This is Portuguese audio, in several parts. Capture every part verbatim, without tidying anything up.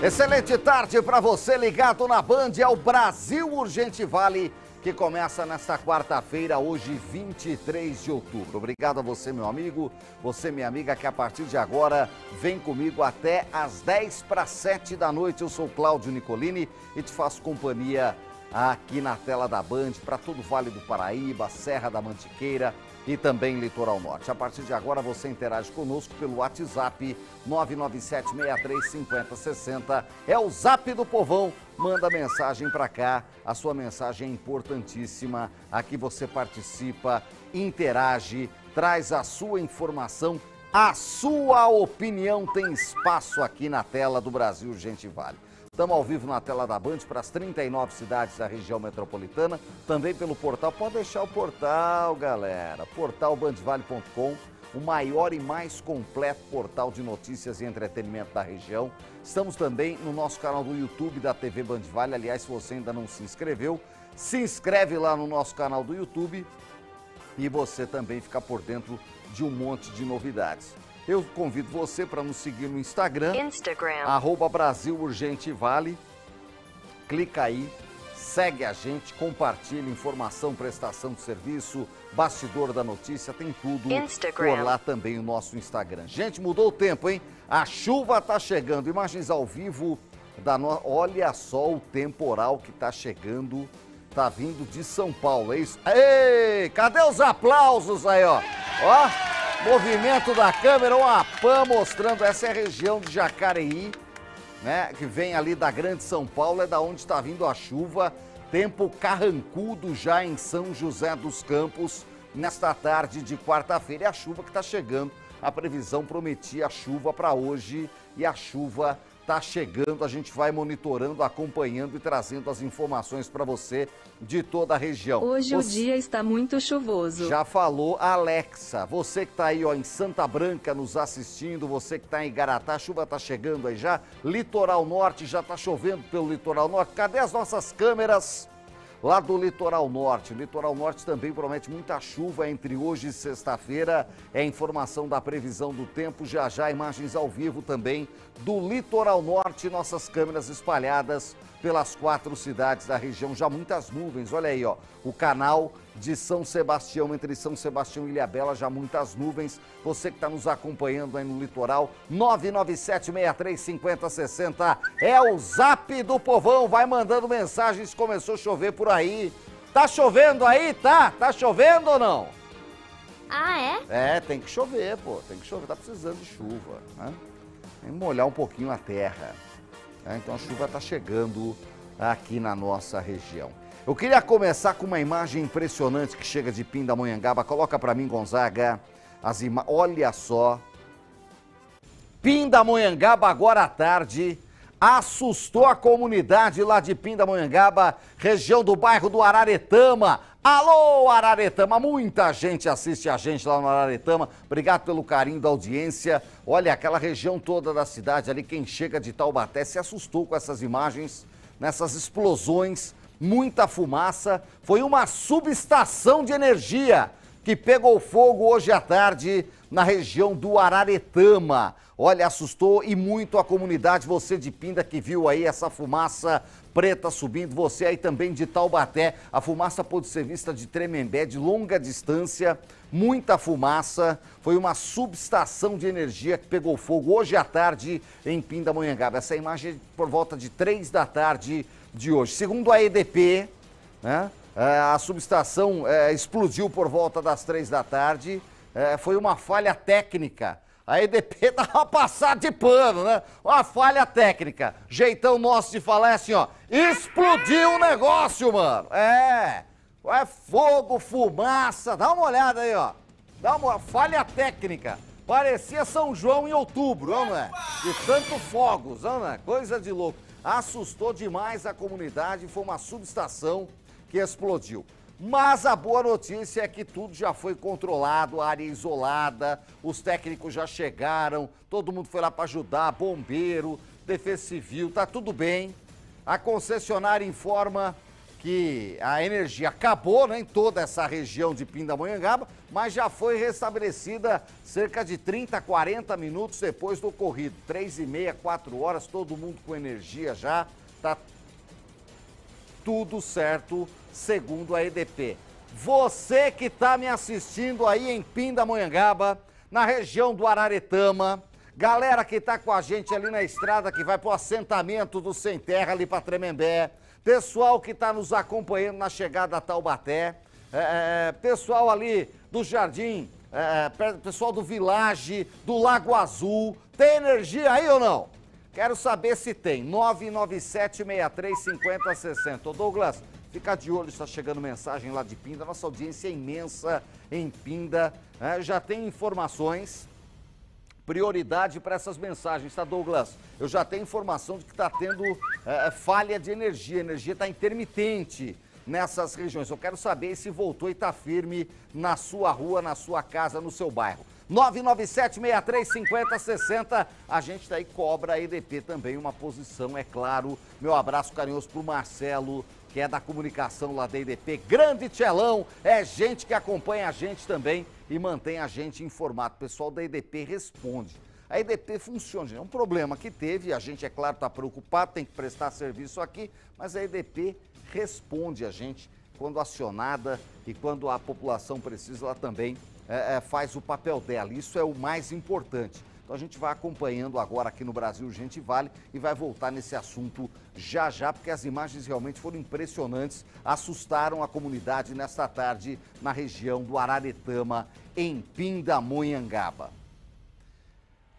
Excelente tarde para você ligado na Band, é o Brasil Urgente Vale, que começa nesta quarta-feira, hoje vinte e três de outubro. Obrigado a você, meu amigo, você, minha amiga, que a partir de agora vem comigo até às dez para as sete da noite. Eu sou Cláudio Nicolini e te faço companhia aqui na tela da Band para todo o Vale do Paraíba, Serra da Mantiqueira e também Litoral Norte. A partir de agora você interage conosco pelo WhatsApp nove nove sete, seis três, cinco zero, seis zero. É o Zap do Povão. Manda mensagem para cá. A sua mensagem é importantíssima. Aqui você participa, interage, traz a sua informação. A sua opinião tem espaço aqui na tela do Brasil Urgente Vale. Estamos ao vivo na tela da Band para as trinta e nove cidades da região metropolitana, também pelo portal. Pode deixar o portal, galera. Portal bandvale ponto com, o maior e mais completo portal de notícias e entretenimento da região. Estamos também no nosso canal do YouTube da T V Band Vale. Aliás, se você ainda não se inscreveu, se inscreve lá no nosso canal do YouTube e você também fica por dentro de um monte de novidades. Eu convido você para nos seguir no Instagram, Instagram. arroba Brasil Urgente Vale. Clica aí, segue a gente, compartilha informação, prestação de serviço, bastidor da notícia, tem tudo Instagram. Por lá também o nosso Instagram. Gente, mudou o tempo, hein? A chuva tá chegando, imagens ao vivo, da no... olha só o temporal que tá chegando, tá vindo de São Paulo, é isso? Ei, cadê os aplausos aí, ó? Ó! Movimento da câmera, uma P A M mostrando, essa é a região de Jacareí, né, que vem ali da Grande São Paulo, é da onde está vindo a chuva. Tempo carrancudo já em São José dos Campos, nesta tarde de quarta-feira. É a chuva que está chegando, a previsão prometia a chuva para hoje e a chuva está chegando. A gente vai monitorando, acompanhando e trazendo as informações para você de toda a região. Hoje o dia está muito chuvoso. Já falou a Alexa. Você que está aí, ó, em Santa Branca nos assistindo, você que está em Garatá, a chuva está chegando aí já. Litoral Norte, já está chovendo pelo Litoral Norte. Cadê as nossas câmeras lá do Litoral Norte? O Litoral Norte também promete muita chuva entre hoje e sexta-feira. É informação da previsão do tempo. Já já imagens ao vivo também do Litoral Norte. Nossas câmeras espalhadas pelas quatro cidades da região. Já muitas nuvens. Olha aí, ó. O canal de São Sebastião, entre São Sebastião e Ilhabela, já muitas nuvens. Você que está nos acompanhando aí no litoral, nove nove sete, seis três, cinco zero, seis zero é o Zap do Povão. Vai mandando mensagens, começou a chover por aí. Tá chovendo aí? Tá? Tá chovendo ou não? Ah, é? É, tem que chover, pô. Tem que chover, tá precisando de chuva, né? Tem que molhar um pouquinho a terra. É, então a chuva tá chegando aqui na nossa região. Eu queria começar com uma imagem impressionante que chega de Pindamonhangaba. Coloca para mim, Gonzaga, as ima... olha só. Pindamonhangaba, agora à tarde, assustou a comunidade lá de Pindamonhangaba, região do bairro do Araretama. Alô, Araretama! Muita gente assiste a gente lá no Araretama. Obrigado pelo carinho da audiência. Olha, aquela região toda da cidade ali, quem chega de Taubaté se assustou com essas imagens, nessas explosões. Muita fumaça, foi uma subestação de energia que pegou fogo hoje à tarde na região do Araretama. Olha, assustou e muito a comunidade, você de Pinda que viu aí essa fumaça preta subindo, você aí também de Taubaté. A fumaça pôde ser vista de Tremembé, de longa distância, muita fumaça. Foi uma subestação de energia que pegou fogo hoje à tarde em Pindamonhangaba. Essa imagem é por volta de três da tarde de hoje. Segundo a E D P, né, a subestação é, explodiu por volta das três da tarde. É, foi uma falha técnica. A E D P dá uma passada de pano, né? Uma falha técnica. Jeitão nosso de falar é assim, ó. Explodiu o negócio, mano. É. É fogo, fumaça. Dá uma olhada aí, ó. Dá uma falha técnica. Parecia São João em outubro, não é? De tanto fogos, não é? Coisa de louco. Assustou demais a comunidade, foi uma subestação que explodiu. Mas a boa notícia é que tudo já foi controlado, a área isolada, os técnicos já chegaram, todo mundo foi lá para ajudar, bombeiro, defesa civil, tá tudo bem. A concessionária informa que a energia acabou, né, em toda essa região de Pindamonhangaba, mas já foi restabelecida cerca de trinta, quarenta minutos depois do ocorrido. três e meia, quatro horas, todo mundo com energia já, tá tudo certo, segundo a E D P. Você que tá me assistindo aí em Pindamonhangaba, na região do Araretama, galera que tá com a gente ali na estrada que vai pro assentamento do Sem Terra ali pra Tremembé, pessoal que está nos acompanhando na chegada a Taubaté, é, pessoal ali do Jardim, é, pessoal do Village, do Lago Azul, tem energia aí ou não? Quero saber se tem, nove nove sete, seis três, cinco zero seis zero. Ô Douglas, fica de olho, está chegando mensagem lá de Pinda, nossa audiência é imensa em Pinda, é, já tem informações, prioridade para essas mensagens, tá, Douglas? Eu já tenho informação de que está tendo é, falha de energia, a energia está intermitente nessas regiões. Eu quero saber se voltou e está firme na sua rua, na sua casa, no seu bairro. nove nove sete, seis três, cinco zero seis zero, a gente daí cobra a E D P também uma posição, é claro. Meu abraço carinhoso para o Marcelo, que é da comunicação lá da E D P. Grande Tchelão, é gente que acompanha a gente também e mantém a gente informado. O pessoal da E D P responde. A E D P funciona, é um problema que teve, a gente, é claro, está preocupado, tem que prestar serviço aqui, mas a E D P responde a gente quando acionada e quando a população precisa, ela também é, é, faz o papel dela. Isso é o mais importante. Então a gente vai acompanhando agora aqui no Brasil Urgente Vale e vai voltar nesse assunto já já, porque as imagens realmente foram impressionantes, assustaram a comunidade nesta tarde na região do Araretama, em Pindamonhangaba.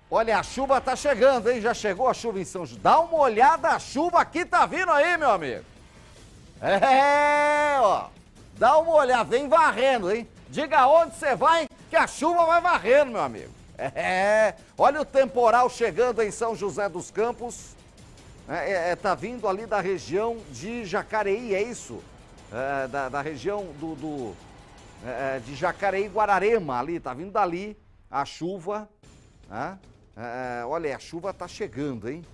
Olha, a chuva tá chegando, hein? Já chegou a chuva em São José. Dá uma olhada, a chuva aqui tá vindo aí, meu amigo. É, ó. Dá uma olhada, vem varrendo, hein? Diga onde você vai que a chuva vai varrendo, meu amigo. É, olha o temporal chegando em São José dos Campos, é, é, tá vindo ali da região de Jacareí, é isso? É, da, da região do, do é, de Jacareí, Guararema, ali, tá vindo dali a chuva, né? É, olha, a chuva tá chegando, hein?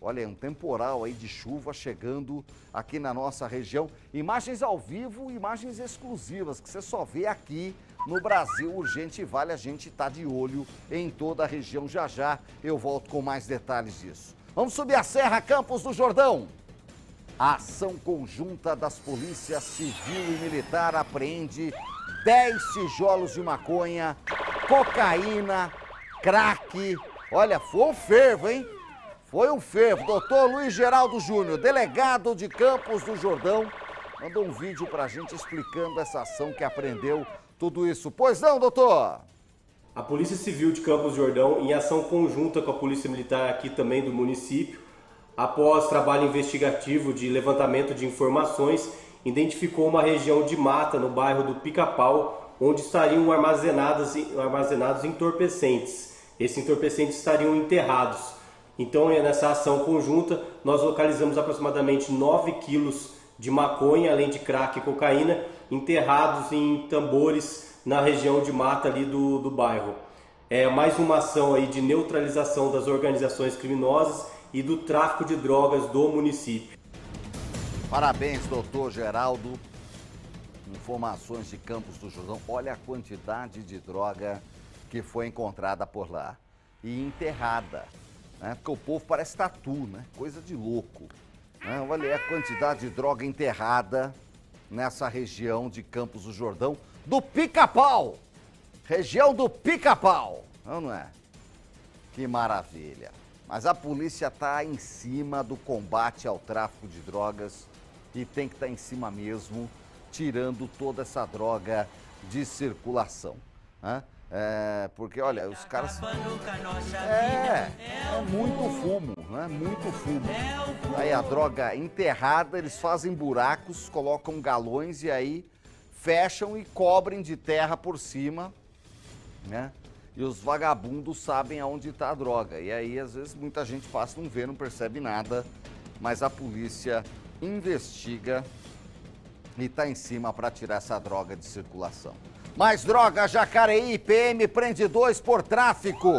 Olha, um temporal aí de chuva chegando aqui na nossa região. Imagens ao vivo, imagens exclusivas que você só vê aqui no Brasil Urgente Vale. A gente está de olho em toda a região. Já já eu volto com mais detalhes disso. Vamos subir a serra, Campos do Jordão. A ação conjunta das polícias civil e militar apreende dez tijolos de maconha, cocaína, crack. Olha, foi um fervo, hein? Foi um fervo. Doutor Luiz Geraldo Júnior, delegado de Campos do Jordão, mandou um vídeo pra gente explicando essa ação que apreendeu tudo isso. Pois não, doutor? A Polícia Civil de Campos do Jordão, em ação conjunta com a Polícia Militar aqui também do município, após trabalho investigativo de levantamento de informações, identificou uma região de mata no bairro do Pica-Pau, onde estariam armazenados, armazenados entorpecentes. Esses entorpecentes estariam enterrados. Então, nessa ação conjunta, nós localizamos aproximadamente nove quilos de maconha, além de crack e cocaína, enterrados em tambores na região de mata ali do, do bairro. É mais uma ação aí de neutralização das organizações criminosas e do tráfico de drogas do município. Parabéns, doutor Geraldo. Informações de Campos do Jordão. Olha a quantidade de droga que foi encontrada por lá e enterrada, né? Porque o povo parece tatu, né? Coisa de louco. Não, olha a quantidade de droga enterrada nessa região de Campos do Jordão, do Pica-Pau. Região do Pica-Pau, não é? Que maravilha. Mas a polícia está em cima do combate ao tráfico de drogas e tem que estar em cima mesmo, tirando toda essa droga de circulação, né? É, porque, olha, os caras... É, é muito fumo, né? Muito fumo. Aí a droga enterrada, eles fazem buracos, colocam galões e aí fecham e cobrem de terra por cima, né? E os vagabundos sabem aonde está a droga. E aí, às vezes, muita gente passa, não vê, não percebe nada, mas a polícia investiga e está em cima para tirar essa droga de circulação. Mais droga, Jacareí, P M prende dois por tráfico.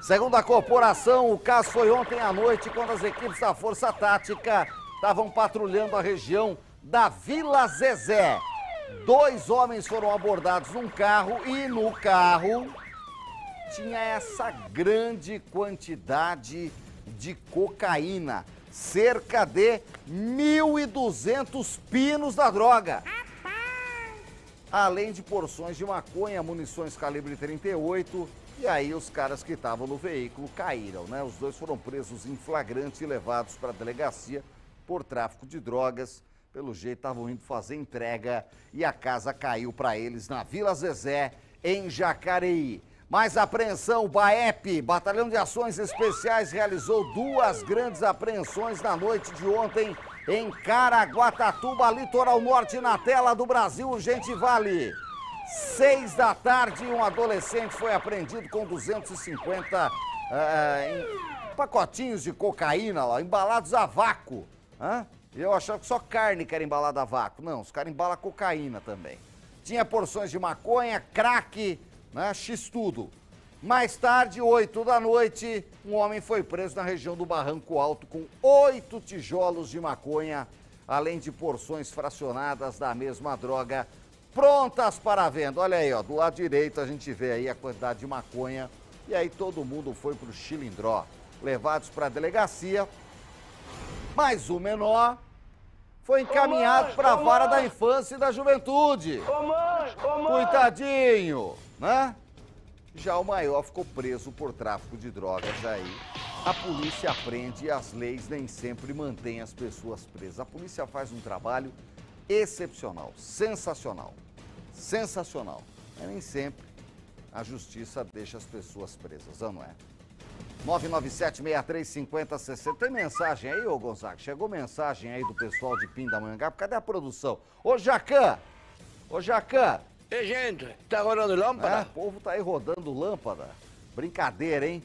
Segundo a corporação, o caso foi ontem à noite, quando as equipes da Força Tática estavam patrulhando a região da Vila Zezé. Dois homens foram abordados num carro e no carro tinha essa grande quantidade de cocaína. Cerca de mil e duzentos pinos da droga. Além de porções de maconha, munições calibre trinta e oito. E aí os caras que estavam no veículo caíram, né? Os dois foram presos em flagrante e levados para a delegacia por tráfico de drogas. Pelo jeito, estavam indo fazer entrega e a casa caiu para eles na Vila Zezé, em Jacareí. Mais apreensão, o BAEP, Batalhão de Ações Especiais, realizou duas grandes apreensões na noite de ontem em Caraguatatuba, Litoral Norte, na tela do Brasil Urgente Vale. Seis da tarde, um adolescente foi apreendido com duzentos e cinquenta uh, pacotinhos de cocaína, lá, embalados a vácuo. Hã? Eu achava que só carne que era embalada a vácuo. Não, os caras embalam cocaína também. Tinha porções de maconha, crack... Né? X-tudo. Mais tarde, oito da noite, um homem foi preso na região do Barranco Alto com oito tijolos de maconha, além de porções fracionadas da mesma droga, prontas para venda. Olha aí, ó, do lado direito a gente vê aí a quantidade de maconha. E aí todo mundo foi para o Chilindró, levados para a delegacia. Mas o menor foi encaminhado para a vara da infância e da juventude. Ô mãe, ô mãe. Coitadinho! Né? Já o maior ficou preso por tráfico de drogas aí. A polícia prende e as leis nem sempre mantêm as pessoas presas. A polícia faz um trabalho excepcional, sensacional, sensacional. Mas nem sempre a justiça deixa as pessoas presas, não é? nove nove sete, seis três cinco zero, seis zero. Tem mensagem aí, ô Gonzaga? Chegou mensagem aí do pessoal de Pindamonhangaba. Cadê a produção? Ô Jacan! Ô Jacan! Ei, gente, tá rodando lâmpada? É, o povo tá aí rodando lâmpada. Brincadeira, hein?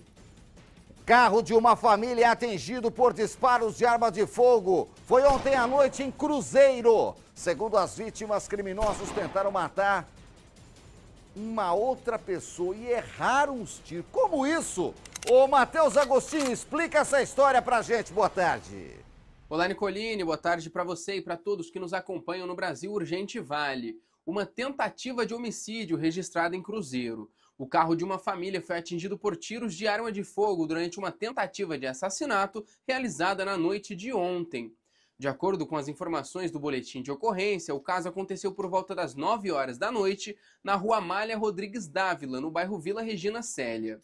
Carro de uma família é atingido por disparos de arma de fogo. Foi ontem à noite em Cruzeiro. Segundo as vítimas, criminosos tentaram matar uma outra pessoa e erraram os tiros. Como isso? Ô, Matheus Agostinho, explica essa história pra gente. Boa tarde. Olá, Nicolini. Boa tarde pra você e pra todos que nos acompanham no Brasil Urgente Vale. Uma tentativa de homicídio registrada em Cruzeiro. O carro de uma família foi atingido por tiros de arma de fogo durante uma tentativa de assassinato realizada na noite de ontem. De acordo com as informações do boletim de ocorrência, o caso aconteceu por volta das nove horas da noite na rua Amália Rodrigues Dávila, no bairro Vila Regina Célia.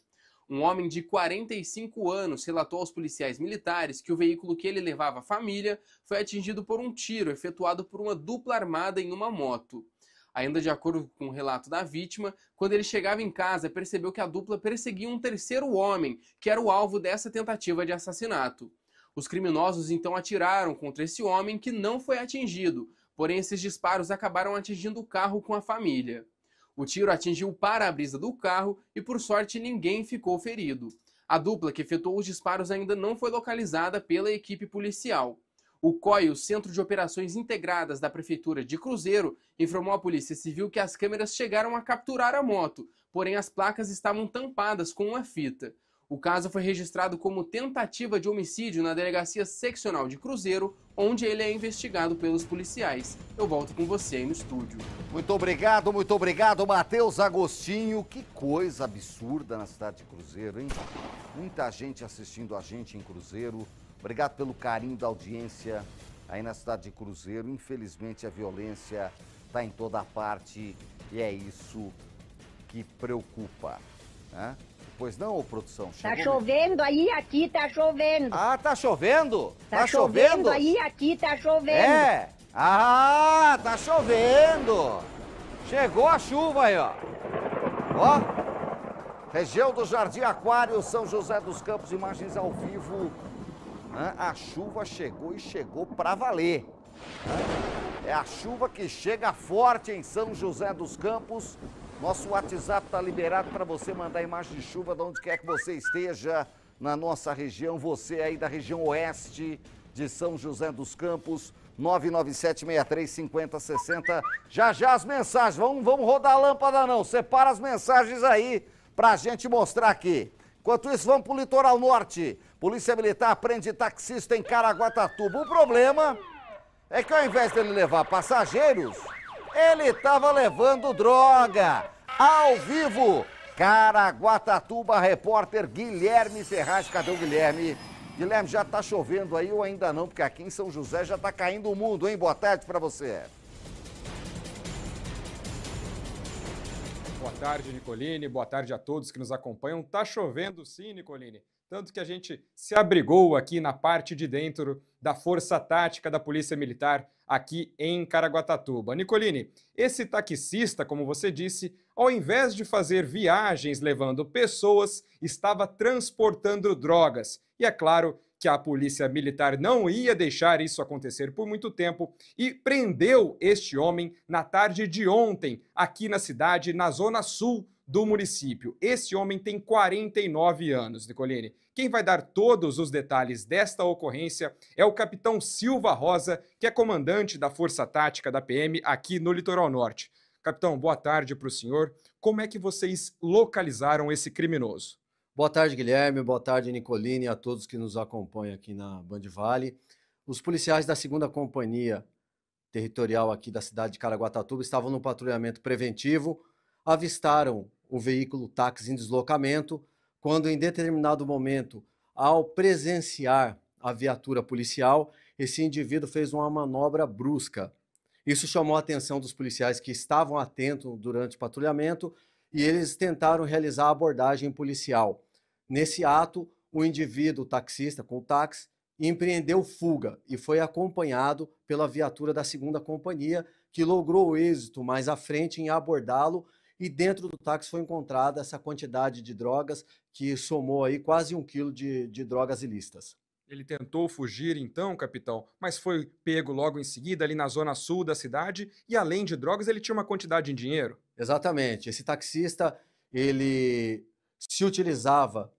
Um homem de quarenta e cinco anos relatou aos policiais militares que o veículo que ele levava à família foi atingido por um tiro efetuado por uma dupla armada em uma moto. Ainda de acordo com o relato da vítima, quando ele chegava em casa, percebeu que a dupla perseguia um terceiro homem, que era o alvo dessa tentativa de assassinato. Os criminosos então atiraram contra esse homem, que não foi atingido, porém esses disparos acabaram atingindo o carro com a família. O tiro atingiu o para-brisa do carro e, por sorte, ninguém ficou ferido. A dupla que efetuou os disparos ainda não foi localizada pela equipe policial. O C O I, o Centro de Operações Integradas da Prefeitura de Cruzeiro, informou à Polícia Civil que as câmeras chegaram a capturar a moto, porém as placas estavam tampadas com uma fita. O caso foi registrado como tentativa de homicídio na Delegacia Seccional de Cruzeiro, onde ele é investigado pelos policiais. Eu volto com você aí no estúdio. Muito obrigado, muito obrigado, Matheus Agostinho. Que coisa absurda na cidade de Cruzeiro, hein? Muita gente assistindo a gente em Cruzeiro. Obrigado pelo carinho da audiência aí na cidade de Cruzeiro. Infelizmente, a violência está em toda parte e é isso que preocupa. Né? Pois não, ô produção? Chegou tá chovendo mesmo. Aí, aqui tá chovendo. Ah, tá chovendo? Tá, tá chovendo? chovendo aí, aqui tá chovendo. É? Ah, tá chovendo. Chegou a chuva aí, ó. Ó. Região do Jardim Aquários, São José dos Campos, imagens ao vivo. A chuva chegou e chegou para valer. É a chuva que chega forte em São José dos Campos. Nosso WhatsApp está liberado para você mandar imagem de chuva de onde quer que você esteja na nossa região. Você aí da região oeste de São José dos Campos, nove nove sete, seis três cinco zero, seis zero. Já já as mensagens. Vamos, vamos rodar a lâmpada não. Separa as mensagens aí para a gente mostrar aqui. Enquanto isso, vamos para o Litoral Norte. Polícia Militar prende taxista em Caraguatatuba. O problema é que ao invés dele levar passageiros, ele estava levando droga. Ao vivo, Caraguatatuba, repórter Guilherme Ferraz. Cadê o Guilherme? Guilherme, já está chovendo aí ou ainda não? Porque aqui em São José já está caindo o mundo, hein? Boa tarde para você. Boa tarde, Nicolini. Boa tarde a todos que nos acompanham. Tá chovendo sim, Nicolini. Tanto que a gente se abrigou aqui na parte de dentro da Força Tática da Polícia Militar aqui em Caraguatatuba. Nicolini, esse taxista, como você disse, ao invés de fazer viagens levando pessoas, estava transportando drogas. E é claro que a Polícia Militar não ia deixar isso acontecer por muito tempo e prendeu este homem na tarde de ontem, aqui na cidade, na Zona Sul do município. Esse homem tem quarenta e nove anos, Nicolini. Quem vai dar todos os detalhes desta ocorrência é o capitão Silva Rosa, que é comandante da Força Tática da P M aqui no Litoral Norte. Capitão, boa tarde para o senhor. Como é que vocês localizaram esse criminoso? Boa tarde, Guilherme. Boa tarde, Nicolini, e a todos que nos acompanham aqui na Band Vale. Os policiais da segunda Companhia Territorial aqui da cidade de Caraguatatuba estavam no patrulhamento preventivo, avistaram o veículo táxi em deslocamento, quando em determinado momento, ao presenciar a viatura policial, esse indivíduo fez uma manobra brusca. Isso chamou a atenção dos policiais que estavam atentos durante o patrulhamento e eles tentaram realizar a abordagem policial. Nesse ato, o indivíduo taxista com o táxi empreendeu fuga e foi acompanhado pela viatura da segunda Companhia, que logrou êxito mais à frente em abordá-lo. E dentro do táxi foi encontrada essa quantidade de drogas, que somou aí quase um quilo de, de drogas ilícitas. Ele tentou fugir então, capitão, mas foi pego logo em seguida ali na zona sul da cidade e além de drogas ele tinha uma quantidade em dinheiro? Exatamente. Esse taxista, ele se utilizava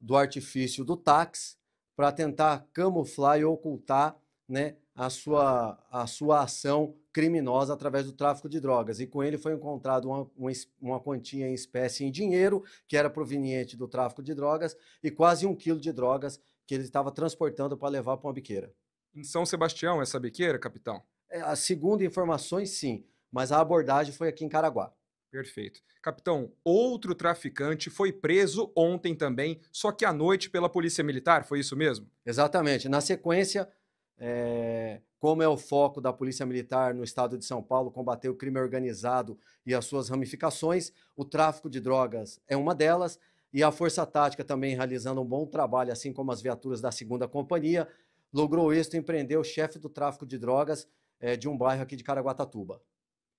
do artifício do táxi para tentar camuflar e ocultar, né, a sua, a sua ação criminosa através do tráfico de drogas. E com ele foi encontrado uma, uma, uma quantia em espécie em dinheiro, que era proveniente do tráfico de drogas, e quase um quilo de drogas que ele estava transportando para levar para uma biqueira. Em São Sebastião, essa biqueira, capitão? É, segundo informações, sim, mas a abordagem foi aqui em Caraguá. Perfeito. Capitão, outro traficante foi preso ontem também, só que à noite pela Polícia Militar, foi isso mesmo? Exatamente. Na sequência, é... como é o foco da Polícia Militar no estado de São Paulo, combater o crime organizado e as suas ramificações, o tráfico de drogas é uma delas, e a Força Tática também realizando um bom trabalho, assim como as viaturas da segunda Companhia, logrou êxito em prender o chefe do tráfico de drogas é, de um bairro aqui de Caraguatatuba.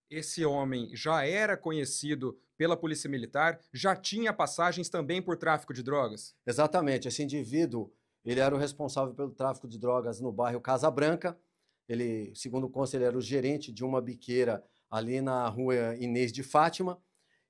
Esse homem já era conhecido pela Polícia Militar, já tinha passagens também por tráfico de drogas? Exatamente, esse indivíduo, ele era o responsável pelo tráfico de drogas no bairro Casa Branca. Ele, segundo o conselho, era o gerente de uma biqueira ali na rua Inês de Fátima.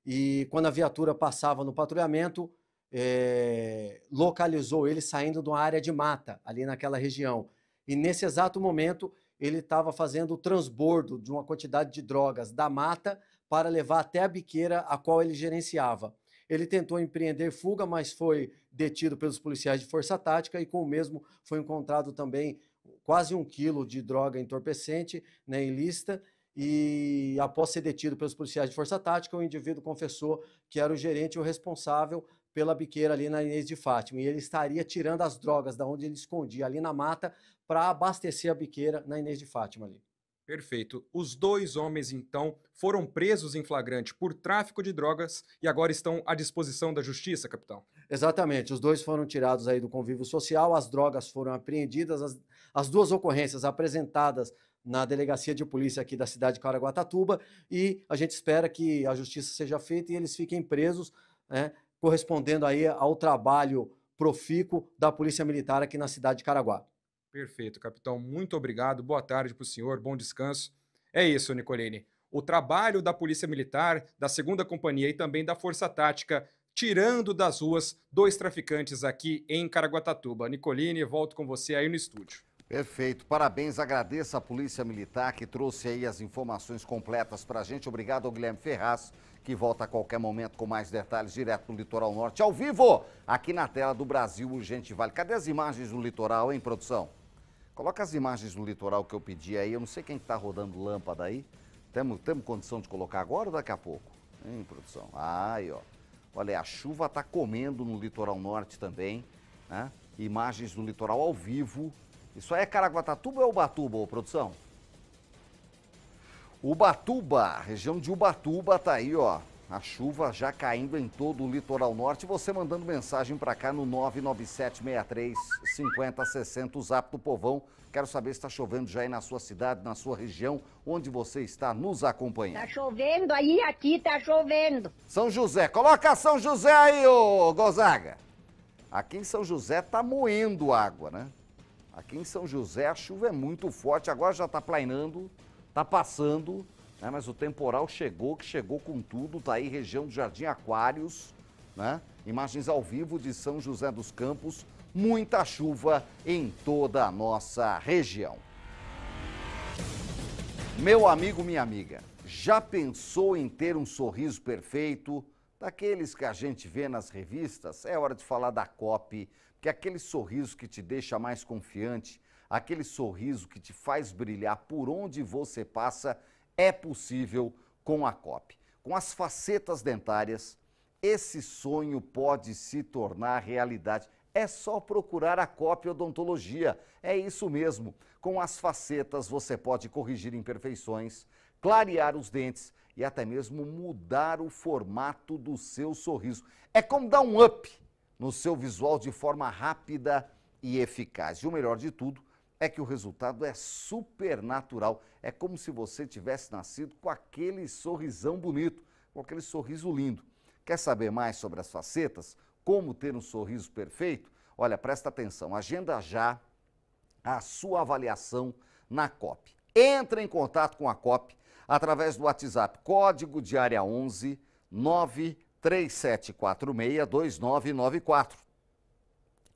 E quando a viatura passava no patrulhamento, é, localizou ele saindo de uma área de mata ali naquela região. E nesse exato momento, ele estava fazendo o transbordo de uma quantidade de drogas da mata para levar até a biqueira a qual ele gerenciava. Ele tentou empreender fuga, mas foi detido pelos policiais de Força Tática e com o mesmo foi encontrado também quase um quilo de droga entorpecente, né, ilícita, e após ser detido pelos policiais de Força Tática, o indivíduo confessou que era o gerente, o responsável pela biqueira ali na Inês de Fátima, e ele estaria tirando as drogas da onde ele escondia ali na mata para abastecer a biqueira na Inês de Fátima ali. Perfeito. Os dois homens, então, foram presos em flagrante por tráfico de drogas e agora estão à disposição da justiça, capitão? Exatamente. Os dois foram tirados aí do convívio social, as drogas foram apreendidas, as, as duas ocorrências apresentadas na delegacia de polícia aqui da cidade de Caraguatatuba e a gente espera que a justiça seja feita e eles fiquem presos, né, correspondendo aí ao trabalho profícuo da Polícia Militar aqui na cidade de Caraguá. Perfeito, capitão. Muito obrigado. Boa tarde para o senhor. Bom descanso. É isso, Nicolini. O trabalho da Polícia Militar, da segunda Companhia e também da Força Tática, tirando das ruas dois traficantes aqui em Caraguatatuba. Nicolini, volto com você aí no estúdio. Perfeito. Parabéns. Agradeço à Polícia Militar que trouxe aí as informações completas para a gente. Obrigado ao Guilherme Ferraz, que volta a qualquer momento com mais detalhes direto do Litoral Norte, ao vivo, aqui na tela do Brasil Urgente Vale. Cadê as imagens do litoral, hein, produção? Coloca as imagens do litoral que eu pedi aí. Eu não sei quem está rodando lâmpada aí. Temos, temos condição de colocar agora ou daqui a pouco? Hein, produção? Aí, ó. Olha, a chuva está comendo no litoral norte também, né? Imagens do litoral ao vivo. Isso aí é Caraguatatuba ou Ubatuba, ô, produção? Ubatuba, região de Ubatuba, tá aí, ó. A chuva já caindo em todo o litoral norte. Você mandando mensagem para cá no nove nove sete seis três cinco zero seis zero, o zap do povão. Quero saber se está chovendo já aí na sua cidade, na sua região, onde você está nos acompanhando. Tá chovendo aí, aqui tá chovendo. São José, coloca São José aí, ô Gonzaga. Aqui em São José tá moendo água, né? Aqui em São José a chuva é muito forte, agora já tá plainando, tá passando... É, mas o temporal chegou, que chegou com tudo, tá aí região do Jardim Aquários, né? Imagens ao vivo de São José dos Campos, muita chuva em toda a nossa região. Meu amigo, minha amiga, já pensou em ter um sorriso perfeito? Daqueles que a gente vê nas revistas, é hora de falar da Cop, que é aquele sorriso que te deixa mais confiante, aquele sorriso que te faz brilhar por onde você passa. É possível com a Cop. Com as facetas dentárias, esse sonho pode se tornar realidade. É só procurar a Cop Odontologia. É isso mesmo. Com as facetas você pode corrigir imperfeições, clarear os dentes e até mesmo mudar o formato do seu sorriso. É como dar um up no seu visual de forma rápida e eficaz. E o melhor de tudo, é que o resultado é super natural. É como se você tivesse nascido com aquele sorrisão bonito, com aquele sorriso lindo. Quer saber mais sobre as facetas? Como ter um sorriso perfeito? Olha, presta atenção, agenda já a sua avaliação na Cop. Entre em contato com a Cop através do WhatsApp, código de área onze nove três sete quatro seis dois nove nove quatro.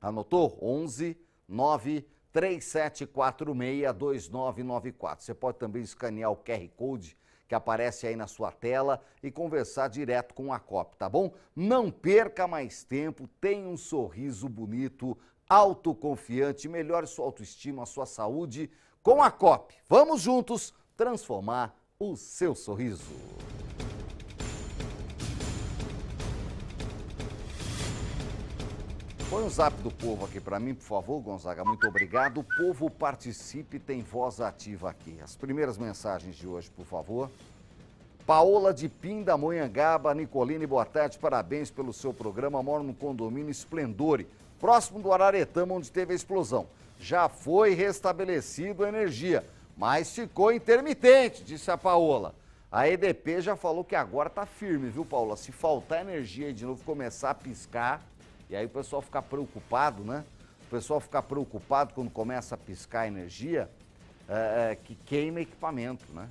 Anotou? onze nove três sete quatro seis dois nove nove quatro. Você pode também escanear o Q R Code que aparece aí na sua tela e conversar direto com a Cop, tá bom? Não perca mais tempo, tenha um sorriso bonito, autoconfiante, melhore sua autoestima, sua saúde com a Cop. Vamos juntos transformar o seu sorriso. Põe o zap do povo aqui para mim, por favor, Gonzaga. Muito obrigado. O povo participe, tem voz ativa aqui. As primeiras mensagens de hoje, por favor. Paola de Pindamonhangaba. Nicolini, boa tarde, parabéns pelo seu programa. Moro no condomínio Esplendore, próximo do Araretama, onde teve a explosão. Já foi restabelecido a energia, mas ficou intermitente, disse a Paola. A E D P já falou que agora tá firme, viu, Paola? Se faltar energia e de novo começar a piscar... E aí o pessoal fica preocupado, né? O pessoal fica preocupado quando começa a piscar a energia, é, que queima equipamento, né?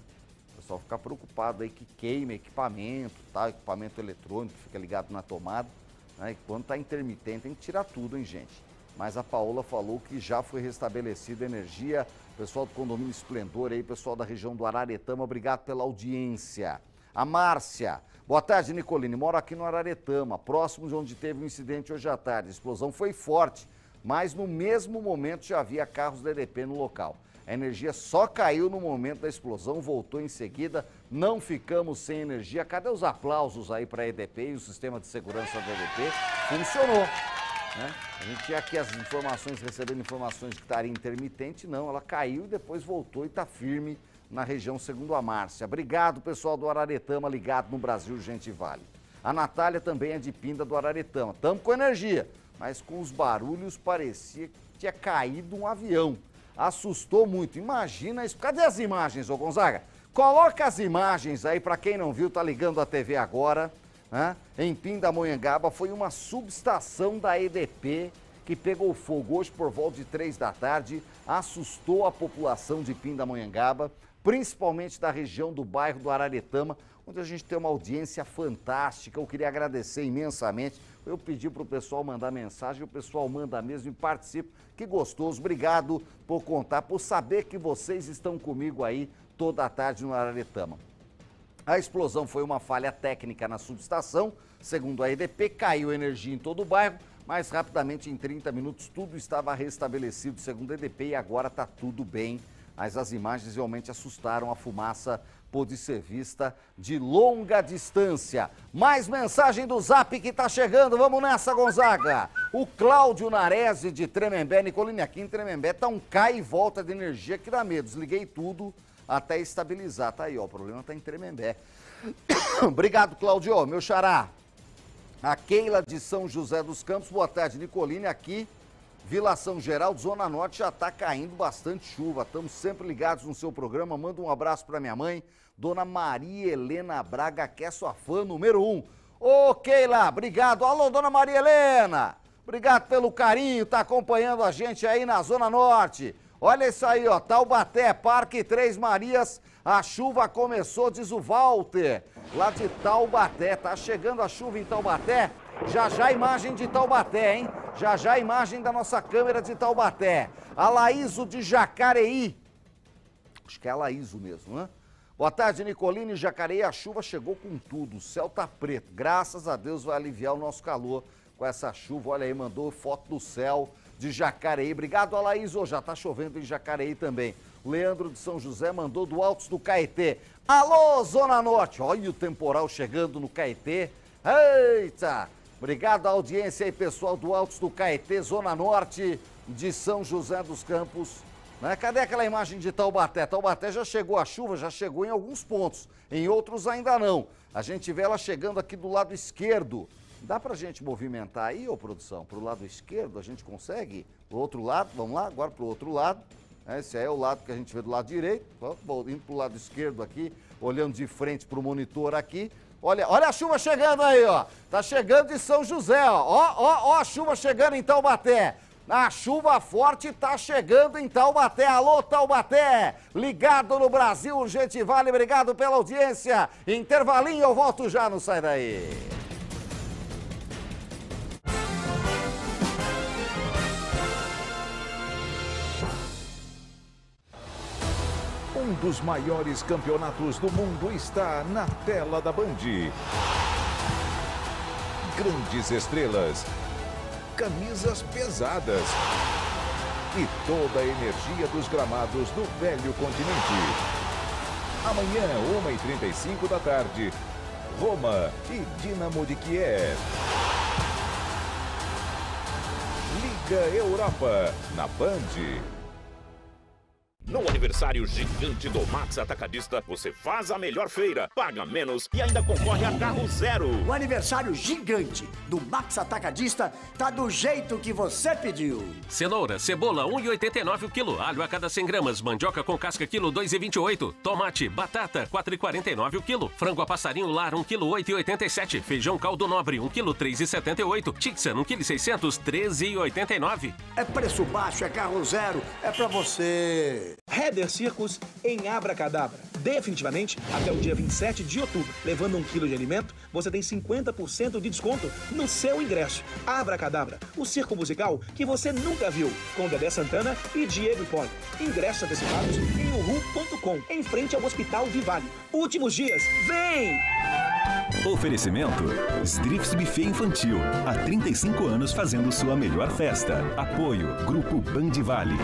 O pessoal fica preocupado aí que queima equipamento, tá? Equipamento eletrônico fica ligado na tomada, né? E quando tá intermitente tem que tirar tudo, hein, gente? Mas a Paola falou que já foi restabelecida a energia. Pessoal do condomínio Esplendor aí, pessoal da região do Araretama, obrigado pela audiência. A Márcia, boa tarde, Nicolini, moro aqui no Araretama, próximo de onde teve um incidente hoje à tarde. A explosão foi forte, mas no mesmo momento já havia carros da E D P no local. A energia só caiu no momento da explosão, voltou em seguida, não ficamos sem energia. Cadê os aplausos aí para a E D P e o sistema de segurança da E D P? Funcionou, né? A gente tinha aqui as informações, recebendo informações de que estaria intermitente, não, ela caiu e depois voltou e está firme na região, segundo a Márcia. Obrigado, pessoal do Araretama, ligado no Brasil Urgente Vale. A Natália também é de Pinda do Araretama. Estamos com energia, mas com os barulhos parecia que tinha caído um avião. Assustou muito. Imagina isso. Cadê as imagens, ô Gonzaga? Coloca as imagens aí, para quem não viu, tá ligando a T V agora, né? Em Pindamonhangaba foi uma subestação da E D P que pegou fogo hoje por volta de três da tarde, assustou a população de Pindamonhangaba, principalmente da região do bairro do Araretama, onde a gente tem uma audiência fantástica. Eu queria agradecer imensamente. Eu pedi para o pessoal mandar mensagem, o pessoal manda mesmo e participa. Que gostoso, obrigado por contar, por saber que vocês estão comigo aí toda a tarde no Araretama. A explosão foi uma falha técnica na subestação, Segundo a E D P, caiu a energia em todo o bairro, mas rapidamente, em trinta minutos, tudo estava restabelecido, segundo a E D P, e agora está tudo bem. Mas as imagens realmente assustaram, a fumaça pôde ser vista de longa distância. Mais mensagem do Zap que está chegando, vamos nessa, Gonzaga. O Cláudio Narese de Tremembé, Nicolini, aqui em Tremembé está um cai e volta de energia que dá medo. Desliguei tudo até estabilizar. Tá aí, ó, o problema está em Tremembé. Obrigado, Cláudio, meu xará. A Keila de São José dos Campos, boa tarde, Nicolini, aqui. Vila São Geraldo, Zona Norte, já está caindo bastante chuva. Estamos sempre ligados no seu programa. Manda um abraço para minha mãe, Dona Maria Helena Braga, que é sua fã número um. Ô, Keila, obrigado. Alô, Dona Maria Helena. Obrigado pelo carinho, tá acompanhando a gente aí na Zona Norte. Olha isso aí, ó, Taubaté, Parque Três Marias, a chuva começou, diz o Walter, lá de Taubaté. Tá chegando a chuva em Taubaté. Já já a imagem de Taubaté, hein? Já já a imagem da nossa câmera de Taubaté. Alaíso de Jacareí. Acho que é Alaíso mesmo, né? Boa tarde, Nicolini. Jacareí, a chuva chegou com tudo. O céu tá preto. Graças a Deus vai aliviar o nosso calor com essa chuva. Olha aí, mandou foto do céu de Jacareí. Obrigado, Alaíso. Já tá chovendo em Jacareí também. Leandro de São José mandou do Altos do Caetê. Alô, Zona Norte. Olha o temporal chegando no Caetê. Eita! Obrigado à audiência aí, pessoal do Altos do Caetê, Zona Norte de São José dos Campos. Né? Cadê aquela imagem de Taubaté? Taubaté já chegou a chuva, já chegou em alguns pontos, em outros ainda não. A gente vê ela chegando aqui do lado esquerdo. Dá pra gente movimentar aí, ô produção? Pro lado esquerdo a gente consegue? Pro outro lado, vamos lá, agora pro outro lado. Esse aí é o lado que a gente vê do lado direito. Bom, indo pro lado esquerdo aqui, olhando de frente pro monitor aqui. Olha, olha a chuva chegando aí, ó. Tá chegando de São José, ó. Ó, ó, ó a chuva chegando em Taubaté. A chuva forte tá chegando em Taubaté. Alô, Taubaté! Ligado no Brasil Urgente Vale. Obrigado pela audiência. Intervalinho, eu volto já, não sai daí. Um dos maiores campeonatos do mundo está na tela da Band. Grandes estrelas, camisas pesadas e toda a energia dos gramados do velho continente. Amanhã, uma e trinta e cinco da tarde, Roma e Dinamo de Kiev. Liga Europa, na Band. No aniversário gigante do Max Atacadista, você faz a melhor feira, paga menos e ainda concorre a carro zero. O aniversário gigante do Max Atacadista tá do jeito que você pediu. Cenoura, cebola, um e oitenta e nove o quilo. Alho a cada cem gramas. Mandioca com casca, quilo, dois e vinte e oito. Tomate, batata, quatro e quarenta e nove o quilo. Frango a passarinho lar, um quilo, oito e oitenta e sete. Feijão caldo nobre, um quilo, três e setenta e oito. Tixan, um quilo e seiscentos, treze e oitenta e nove. É preço baixo, é carro zero, é pra você. Header Circus em Abracadabra. Definitivamente, até o dia vinte e sete de outubro, levando um quilo de alimento, você tem cinquenta por cento de desconto no seu ingresso. Abracadabra, o circo musical que você nunca viu, com Dedé Santana e Diego Hipólito. Ingressos antecipados em u r u ponto com, em frente ao Hospital Vivale. Últimos dias, vem! Oferecimento Strif's Buffet Infantil. Há trinta e cinco anos fazendo sua melhor festa. Apoio Grupo Band Vale.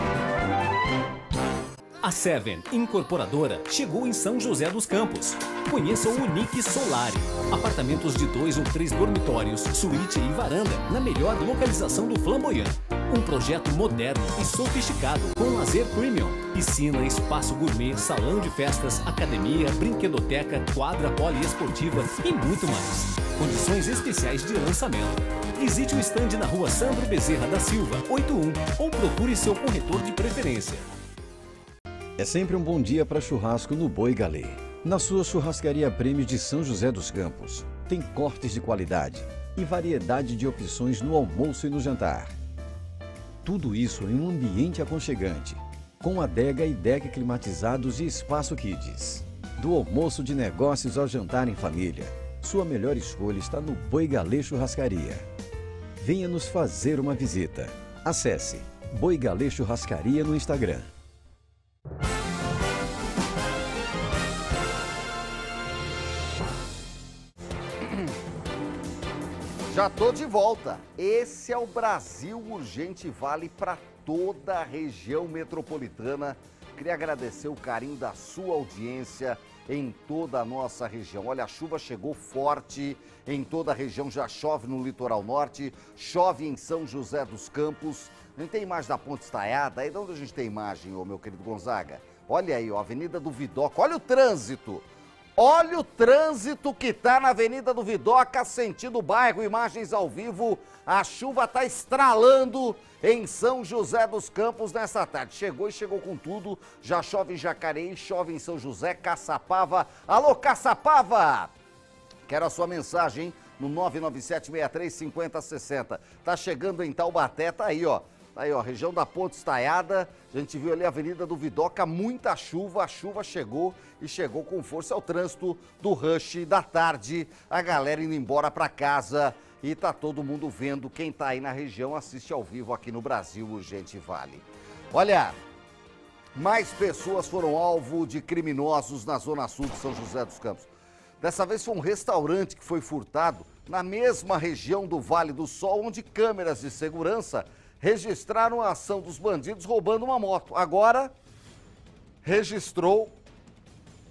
A Seven Incorporadora chegou em São José dos Campos. Conheça o Unique Solari. Apartamentos de dois ou três dormitórios, suíte e varanda, na melhor localização do Flamboyant. Um projeto moderno e sofisticado, com lazer premium. Piscina, espaço gourmet, salão de festas, academia, brinquedoteca, quadra poliesportiva e muito mais. Condições especiais de lançamento. Visite o estande na rua Sandro Bezerra da Silva, oitenta e um, ou procure seu corretor de preferência. É sempre um bom dia para churrasco no Boi Galê. Na sua churrascaria Prêmio de São José dos Campos, tem cortes de qualidade e variedade de opções no almoço e no jantar. Tudo isso em um ambiente aconchegante, com adega e deck climatizados e espaço kids. Do almoço de negócios ao jantar em família, sua melhor escolha está no Boi Galê Churrascaria. Venha nos fazer uma visita. Acesse Boi Galê Churrascaria no Instagram. Já tô de volta. Esse é o Brasil Urgente Vale para toda a região metropolitana. Queria agradecer o carinho da sua audiência em toda a nossa região. Olha, a chuva chegou forte em toda a região. Já chove no litoral norte, chove em São José dos Campos. Não tem imagem da ponte estaiada? Aí de onde a gente tem imagem, ô meu querido Gonzaga? Olha aí, ó, Avenida do Vidoca. Olha o trânsito. Olha o trânsito que tá na Avenida do Vidoca, sentido bairro, imagens ao vivo. A chuva tá estralando em São José dos Campos nessa tarde. Chegou e chegou com tudo. Já chove em Jacareí, chove em São José, Caçapava. Alô, Caçapava! Quero a sua mensagem, hein? No nove nove sete, seis três, cinco zero seis zero. Tá chegando em Taubaté, tá aí, ó. Aí, ó, região da Ponte Estaiada, a gente viu ali a Avenida do Vidoca, muita chuva, a chuva chegou e chegou com força ao trânsito do rush da tarde, a galera indo embora para casa e tá todo mundo vendo, quem tá aí na região assiste ao vivo aqui no Brasil Urgente Vale. Olha, mais pessoas foram alvo de criminosos na Zona Sul de São José dos Campos. Dessa vez foi um restaurante que foi furtado na mesma região do Vale do Sol, onde câmeras de segurança registraram a ação dos bandidos roubando uma moto. Agora, registrou,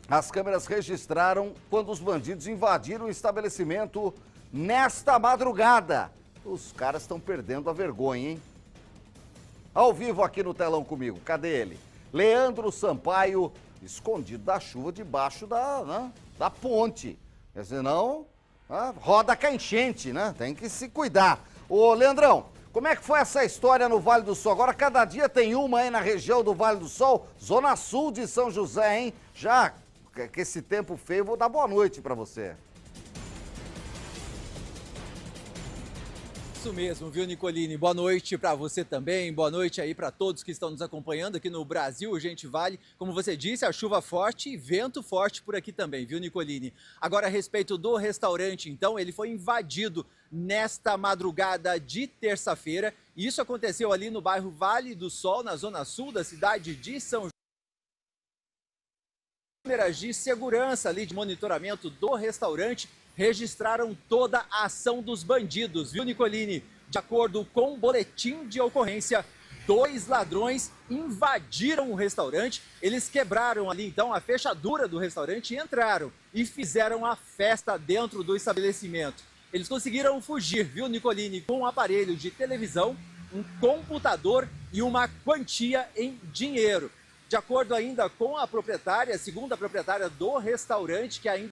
as câmeras registraram quando os bandidos invadiram o estabelecimento nesta madrugada. Os caras estão perdendo a vergonha, hein? Ao vivo aqui no telão comigo, cadê ele? Leandro Sampaio, escondido da chuva debaixo da, né, da ponte. Quer dizer, não, ah, roda com a enchente, né? Tem que se cuidar. Ô, Leandrão, como é que foi essa história no Vale do Sol? Agora cada dia tem uma aí na região do Vale do Sol, Zona Sul de São José, hein? Já que esse tempo feio, vou dar boa noite pra você. Isso mesmo, viu, Nicolini? Boa noite para você também, boa noite aí para todos que estão nos acompanhando aqui no Brasil Urgente Vale. Como você disse, a chuva forte e vento forte por aqui também, viu, Nicolini? Agora, a respeito do restaurante, então, ele foi invadido nesta madrugada de terça-feira. Isso aconteceu ali no bairro Vale do Sol, na zona sul da cidade de São João. Câmeras de segurança ali de monitoramento do restaurante registraram toda a ação dos bandidos, viu, Nicolini? De acordo com o boletim de ocorrência, dois ladrões invadiram o restaurante, eles quebraram ali então a fechadura do restaurante e entraram e fizeram a festa dentro do estabelecimento. Eles conseguiram fugir, viu, Nicolini, com um aparelho de televisão, um computador e uma quantia em dinheiro. De acordo ainda com a proprietária, segundo a proprietária do restaurante, que ainda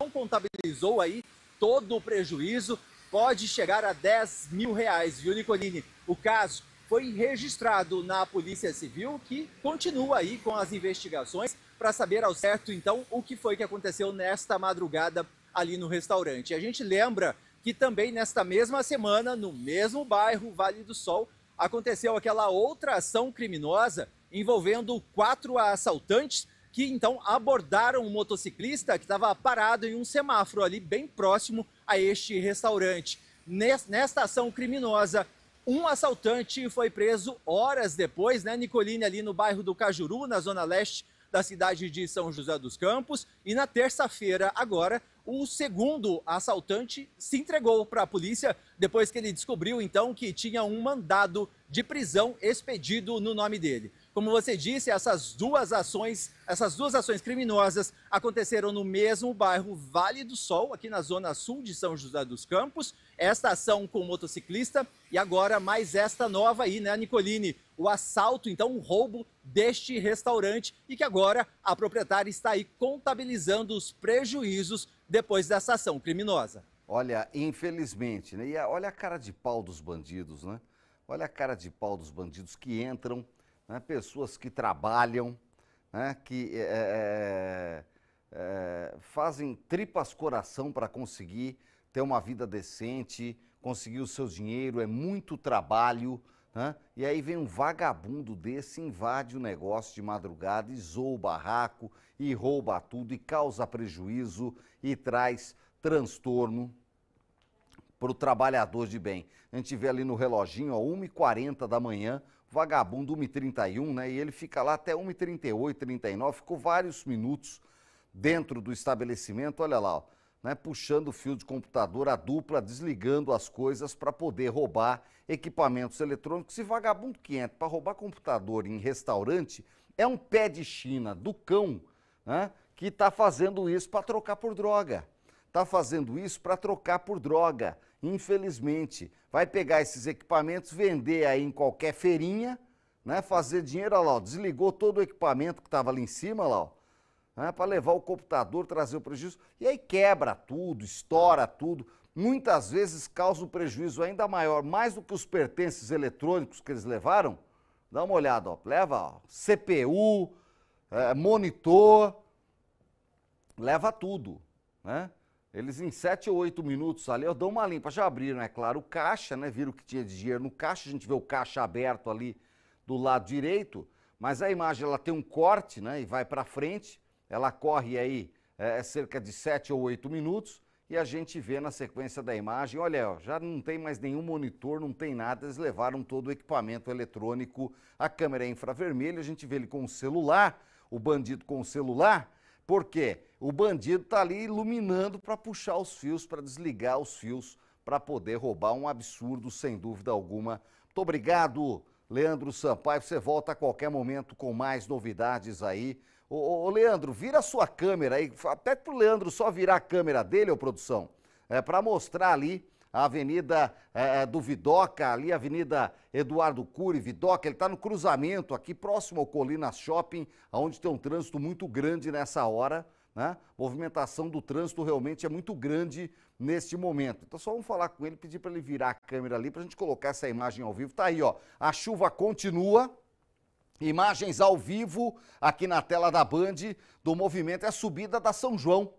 não contabilizou aí todo o prejuízo, pode chegar a dez mil reais, viu, Nicolini? O caso foi registrado na Polícia Civil, que continua aí com as investigações para saber ao certo, então, o que foi que aconteceu nesta madrugada ali no restaurante. A gente lembra que também nesta mesma semana, no mesmo bairro, Vale do Sol, aconteceu aquela outra ação criminosa envolvendo quatro assaltantes, que então abordaram um motociclista que estava parado em um semáforo ali bem próximo a este restaurante. Nesta ação criminosa, um assaltante foi preso horas depois, né, Nicolini, ali no bairro do Cajuru, na zona leste da cidade de São José dos Campos. E na terça-feira, agora, o segundo assaltante se entregou para a polícia depois que ele descobriu, então, que tinha um mandado de prisão expedido no nome dele. Como você disse, essas duas ações, essas duas ações criminosas aconteceram no mesmo bairro Vale do Sol, aqui na zona sul de São José dos Campos. Esta ação com o motociclista e agora mais esta nova aí, né, Nicolini? O assalto, então, o roubo deste restaurante e que agora a proprietária está aí contabilizando os prejuízos depois dessa ação criminosa. Olha, infelizmente, né? E olha a cara de pau dos bandidos, né? Olha a cara de pau dos bandidos que entram, né, pessoas que trabalham, né, que é, é, fazem tripas coração para conseguir ter uma vida decente, conseguir o seu dinheiro, é muito trabalho, né, e aí vem um vagabundo desse, invade o negócio de madrugada, isola o barraco e rouba tudo e causa prejuízo e traz transtorno para o trabalhador de bem. A gente vê ali no reloginho, ó, uma e quarenta da manhã, vagabundo, uma e trinta e um, né? E ele fica lá até uma e trinta e oito, trinta e nove, ficou vários minutos dentro do estabelecimento. Olha lá, ó, né, puxando o fio de computador, a dupla, desligando as coisas para poder roubar equipamentos eletrônicos. Se vagabundo que entra para roubar computador em restaurante, é um pé de China do cão, né, que está fazendo isso para trocar por droga. Está fazendo isso para trocar por droga, infelizmente. Vai pegar esses equipamentos, vender aí em qualquer feirinha, né, fazer dinheiro. Olha lá, ó, desligou todo o equipamento que estava ali em cima, lá, ó. Né, para levar o computador, trazer o prejuízo, e aí quebra tudo, estoura tudo, muitas vezes causa um prejuízo ainda maior, mais do que os pertences eletrônicos que eles levaram. Dá uma olhada, ó, leva ó, C P U, é, monitor, leva tudo, né? Eles em sete ou oito minutos ali, eu dou uma limpa, já abriram, é claro, o caixa, né, viram que tinha de dinheiro no caixa, a gente vê o caixa aberto ali do lado direito, mas a imagem ela tem um corte, né, e vai para frente. Ela corre aí é, cerca de sete ou oito minutos e a gente vê na sequência da imagem, olha, ó, já não tem mais nenhum monitor, não tem nada, eles levaram todo o equipamento eletrônico, a câmera é infravermelha, a gente vê ele com o celular, o bandido com o celular, porque o bandido tá ali iluminando para puxar os fios, para desligar os fios, para poder roubar. Um absurdo, sem dúvida alguma. Muito obrigado, Leandro Sampaio, você volta a qualquer momento com mais novidades aí. Ô, ô, Leandro, vira a sua câmera aí, até pro Leandro só virar a câmera dele, ô produção, é, para mostrar ali a avenida é, do Vidoca, ali a avenida Eduardo Cury, Vidoca, ele tá no cruzamento aqui próximo ao Colinas Shopping, onde tem um trânsito muito grande nessa hora, né? Movimentação do trânsito realmente é muito grande neste momento. Então só vamos falar com ele, pedir para ele virar a câmera ali, pra gente colocar essa imagem ao vivo. Tá aí, ó, a chuva continua. Imagens ao vivo aqui na tela da Band do movimento, é a subida da São João.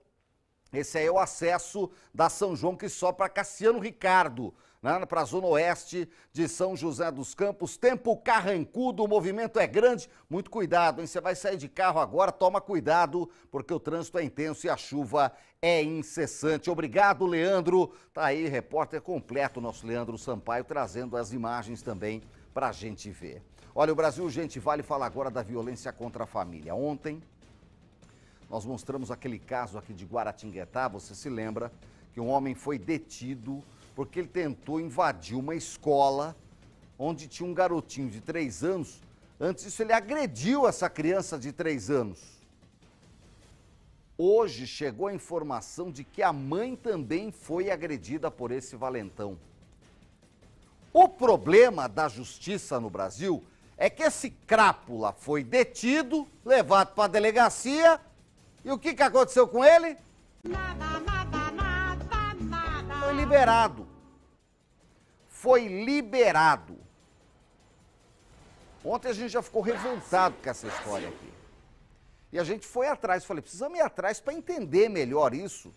Esse aí é o acesso da São João que sobe para Cassiano Ricardo, né, para a Zona Oeste de São José dos Campos. Tempo carrancudo, o movimento é grande. Muito cuidado, hein? Você vai sair de carro agora, toma cuidado, porque o trânsito é intenso e a chuva é incessante. Obrigado, Leandro. Tá aí, repórter completo, nosso Leandro Sampaio, trazendo as imagens também para a gente ver. Olha, o Brasil Urgente Vale fala agora da violência contra a família. Ontem, nós mostramos aquele caso aqui de Guaratinguetá, você se lembra, que um homem foi detido porque ele tentou invadir uma escola onde tinha um garotinho de três anos. Antes disso, ele agrediu essa criança de três anos. Hoje chegou a informação de que a mãe também foi agredida por esse valentão. O problema da justiça no Brasil é que esse crápula foi detido, levado para a delegacia, e o que, que aconteceu com ele? Nada, nada, nada, nada. Foi liberado. Foi liberado. Ontem a gente já ficou revoltado com essa história aqui. E a gente foi atrás, falei, precisamos ir atrás para entender melhor isso.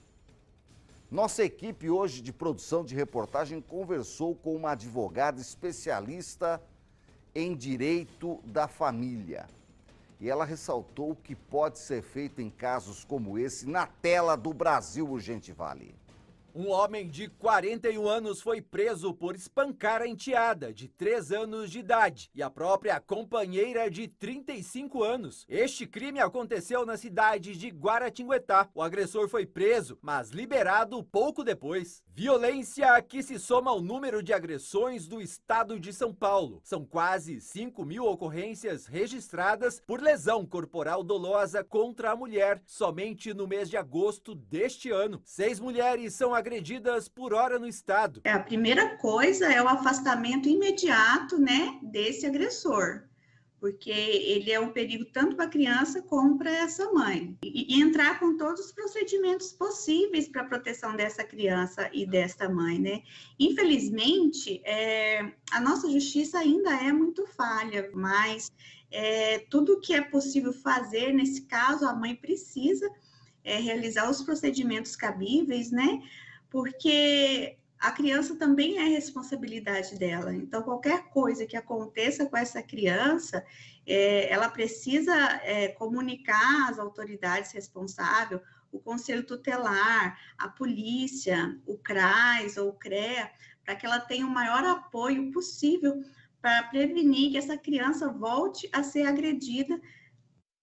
Nossa equipe hoje de produção de reportagem conversou com uma advogada especialista em direito da família. E ela ressaltou o que pode ser feito em casos como esse na tela do Brasil Urgente Vale. Um homem de quarenta e um anos foi preso por espancar a enteada de três anos de idade e a própria companheira de trinta e cinco anos. Este crime aconteceu na cidade de Guaratinguetá. O agressor foi preso, mas liberado pouco depois. Violência que se soma ao número de agressões do estado de São Paulo. São quase cinco mil ocorrências registradas por lesão corporal dolosa contra a mulher somente no mês de agosto deste ano. Seis mulheres são agredidas agredidas por hora no estado. É, a primeira coisa é o afastamento imediato, né, desse agressor, porque ele é um perigo tanto para a criança como para essa mãe. E, e entrar com todos os procedimentos possíveis para a proteção dessa criança e desta mãe, né? Infelizmente, é, a nossa justiça ainda é muito falha, mas é, tudo que é possível fazer, nesse caso, a mãe precisa é, realizar os procedimentos cabíveis, né? Porque a criança também é responsabilidade dela. Então, qualquer coisa que aconteça com essa criança, é, ela precisa é, comunicar às autoridades responsáveis, o conselho tutelar, a polícia, o CRAS ou o CREA, para que ela tenha o maior apoio possível para prevenir que essa criança volte a ser agredida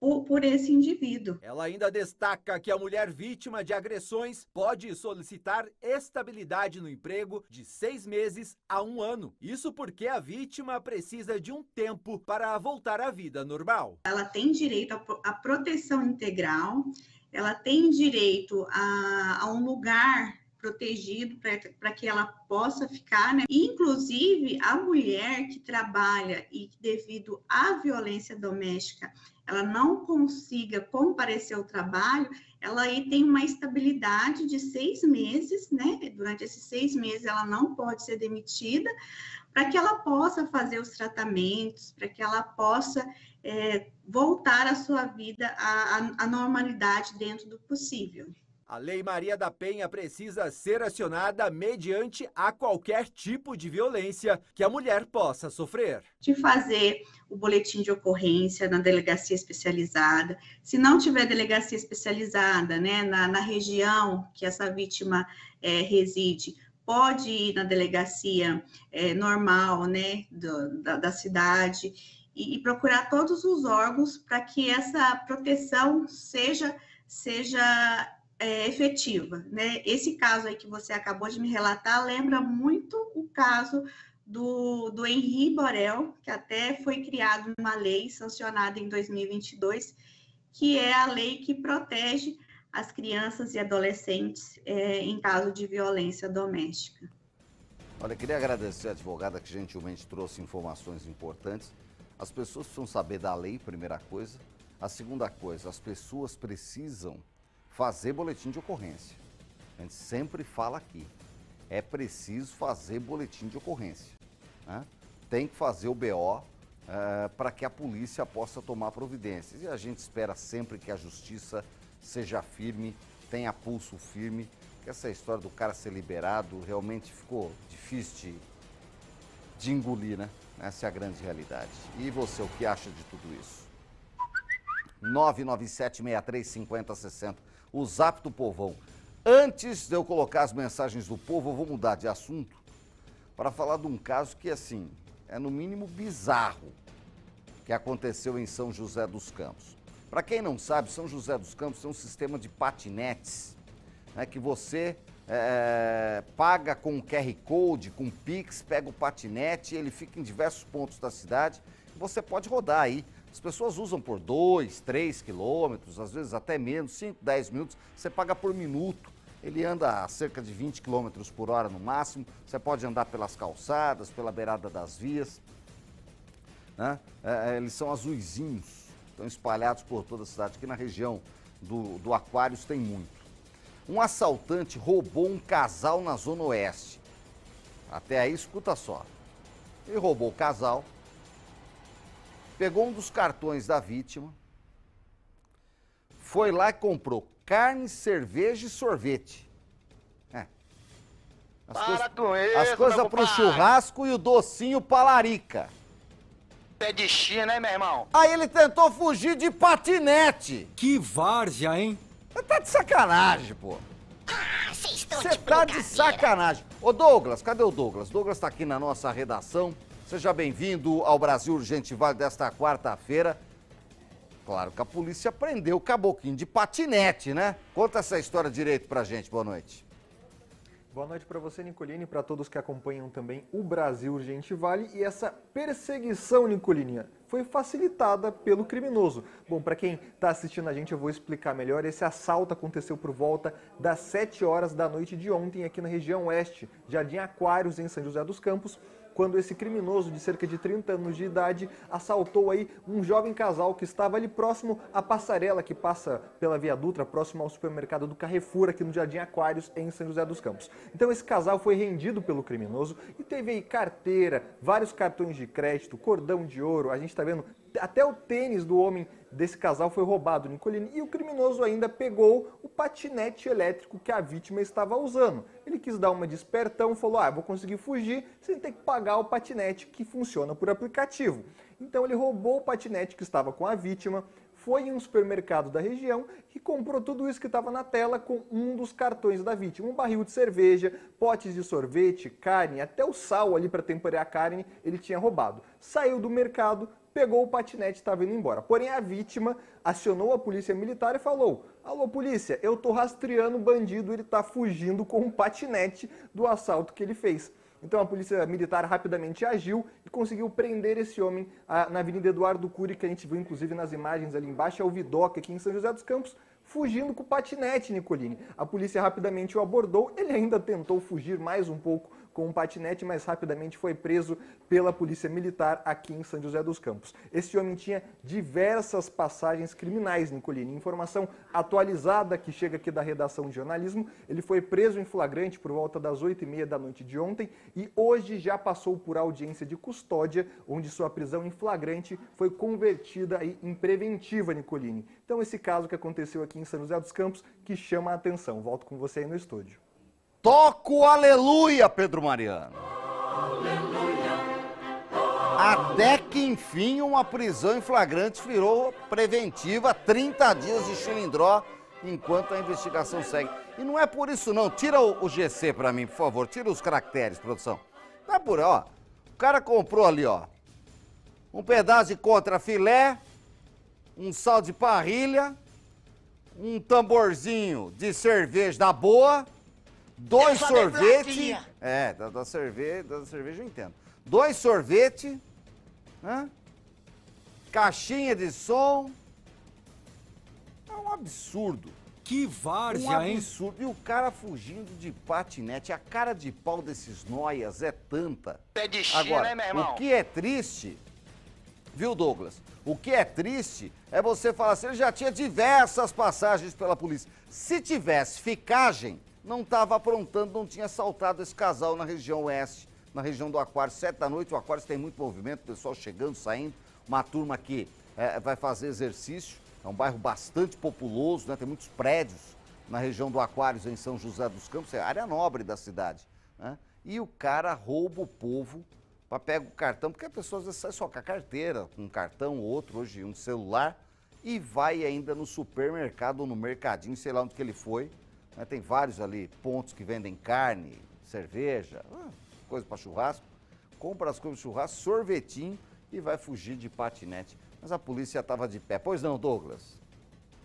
por, por esse indivíduo. Ela ainda destaca que a mulher vítima de agressões pode solicitar estabilidade no emprego de seis meses a um ano. Isso porque a vítima precisa de um tempo para voltar à vida normal. Ela tem direito à proteção integral, ela tem direito a, a um lugar protegido para que ela possa ficar, né? Inclusive, a mulher que trabalha e devido à violência doméstica, ela não consiga comparecer ao trabalho, ela aí tem uma estabilidade de seis meses, né? Durante esses seis meses ela não pode ser demitida, para que ela possa fazer os tratamentos, para que ela possa é, voltar à sua vida, à, à normalidade dentro do possível. A Lei Maria da Penha precisa ser acionada mediante a qualquer tipo de violência que a mulher possa sofrer. De fazer o boletim de ocorrência na delegacia especializada. Se não tiver delegacia especializada, né, na, na região que essa vítima é, reside, pode ir na delegacia é, normal, né, do, da, da cidade e, e procurar todos os órgãos para que essa proteção seja... seja É, efetiva, né? Esse caso aí que você acabou de me relatar lembra muito o caso do, do Henri Borel, que até foi criado uma lei sancionada em dois mil e vinte e dois, que é a lei que protege as crianças e adolescentes é, em caso de violência doméstica. Olha, queria agradecer a advogada que gentilmente trouxe informações importantes. As pessoas precisam saber da lei, primeira coisa. A segunda coisa, as pessoas precisam fazer boletim de ocorrência. A gente sempre fala aqui, é preciso fazer boletim de ocorrência, né? Tem que fazer o B O uh, para que a polícia possa tomar providências. E a gente espera sempre que a justiça seja firme, tenha pulso firme, que essa história do cara ser liberado realmente ficou difícil de, de engolir, né? Essa é a grande realidade. E você, o que acha de tudo isso? nove nove sete, seis três, cinco zero, seis zero. O Zap do Povão. Antes de eu colocar as mensagens do povo, eu vou mudar de assunto para falar de um caso que, assim, é no mínimo bizarro, que aconteceu em São José dos Campos. Para quem não sabe, São José dos Campos tem um sistema de patinetes, né, que você é, paga com Q R Code, com Pix, pega o patinete, ele fica em diversos pontos da cidade, e você pode rodar aí. As pessoas usam por dois, três quilômetros, às vezes até menos, cinco, dez minutos. Você paga por minuto. Ele anda a cerca de vinte quilômetros por hora no máximo. Você pode andar pelas calçadas, pela beirada das vias, né? É, eles são azuizinhos, estão espalhados por toda a cidade. Aqui na região do, do Aquários tem muito. Um assaltante roubou um casal na Zona Oeste. Até aí, escuta só. Ele roubou o casal, pegou um dos cartões da vítima, foi lá e comprou carne, cerveja e sorvete. É. As Para coisa, com isso, As coisas pro churrasco e o docinho pra larica. Pé de China, hein, meu irmão? Aí ele tentou fugir de patinete. Que várzea, hein? Você tá de sacanagem, pô. Ah, vocês estão de brincadeira. Você tá de sacanagem. Ô, Douglas, cadê o Douglas? Douglas tá aqui na nossa redação. Seja bem-vindo ao Brasil Urgente Vale desta quarta-feira. Claro que a polícia prendeu o caboclinho de patinete, né? Conta essa história direito pra gente. Boa noite. Boa noite para você, Nicolini, para todos que acompanham também o Brasil Urgente Vale. E essa perseguição, Nicolini, foi facilitada pelo criminoso. Bom, para quem está assistindo a gente, eu vou explicar melhor. Esse assalto aconteceu por volta das sete horas da noite de ontem, aqui na região oeste, Jardim Aquários, em São José dos Campos, quando esse criminoso de cerca de trinta anos de idade assaltou aí um jovem casal que estava ali próximo à passarela que passa pela Via Dutra, próximo ao supermercado do Carrefour, aqui no Jardim Aquários, em São José dos Campos. Então esse casal foi rendido pelo criminoso e teve aí carteira, vários cartões de crédito, cordão de ouro, a gente está vendo, até o tênis do homem desse casal foi roubado, Nicolini, e o criminoso ainda pegou o patinete elétrico que a vítima estava usando. Ele quis dar uma de espertão, falou, ah, vou conseguir fugir sem ter que pagar o patinete que funciona por aplicativo. Então ele roubou o patinete que estava com a vítima, foi em um supermercado da região e comprou tudo isso que estava na tela com um dos cartões da vítima. Um barril de cerveja, potes de sorvete, carne, até o sal ali para temperar a carne ele tinha roubado. Saiu do mercado, pegou o patinete e estava indo embora. Porém, a vítima acionou a polícia militar e falou: alô, polícia, eu tô rastreando o bandido, ele está fugindo com um patinete do assalto que ele fez. Então a polícia militar rapidamente agiu e conseguiu prender esse homem a, na Avenida Eduardo Cury, que a gente viu inclusive nas imagens ali embaixo, é o Vidoca, aqui em São José dos Campos, fugindo com o patinete, Nicolini. A polícia rapidamente o abordou, ele ainda tentou fugir mais um pouco com o patinete, mas rapidamente foi preso pela polícia militar aqui em São José dos Campos. Esse homem tinha diversas passagens criminais, Nicolini. Informação atualizada que chega aqui da redação de jornalismo, ele foi preso em flagrante por volta das oito e meia da noite de ontem e hoje já passou por audiência de custódia, onde sua prisão em flagrante foi convertida aí em preventiva, Nicolini. Então esse caso que aconteceu aqui em São José dos Campos que chama a atenção. Volto com você aí no estúdio. Toco aleluia, Pedro Mariano. Aleluia, aleluia. Até que enfim uma prisão em flagrante virou preventiva, trinta dias de xilindró, enquanto a investigação segue. E não é por isso não, tira o, o G C pra mim, por favor, tira os caracteres, produção. Tá por aí, ó, o cara comprou ali, ó, um pedaço de contrafilé, um sal de parrilha, um tamborzinho de cerveja da boa, dois sorvete, é, da, da cerveja, da cerveja eu entendo, dois sorvete, né? Caixinha de som, é um absurdo. Que várzea, um absurdo, hein? E o cara fugindo de patinete, a cara de pau desses noias é tanta. É de China, agora, hein, meu irmão? O que é triste, viu, Douglas? O que é triste é você falar assim, ele já tinha diversas passagens pela polícia. Se tivesse ficagem, não estava aprontando, não tinha assaltado esse casal na região oeste, na região do Aquário. Sete da noite, o Aquário tem muito movimento, o pessoal chegando, saindo, uma turma que é, vai fazer exercício, é um bairro bastante populoso, né? Tem muitos prédios na região do Aquário, em São José dos Campos, é a área nobre da cidade, né? E o cara rouba o povo, pega o cartão, porque a pessoa às vezes sai só com a carteira, um cartão, outro, hoje um celular, e vai ainda no supermercado ou no mercadinho, sei lá onde que ele foi. Tem vários ali pontos que vendem carne, cerveja, coisa para churrasco. Compra as coisas de churrasco, sorvetinho e vai fugir de patinete. Mas a polícia estava de pé. Pois não, Douglas?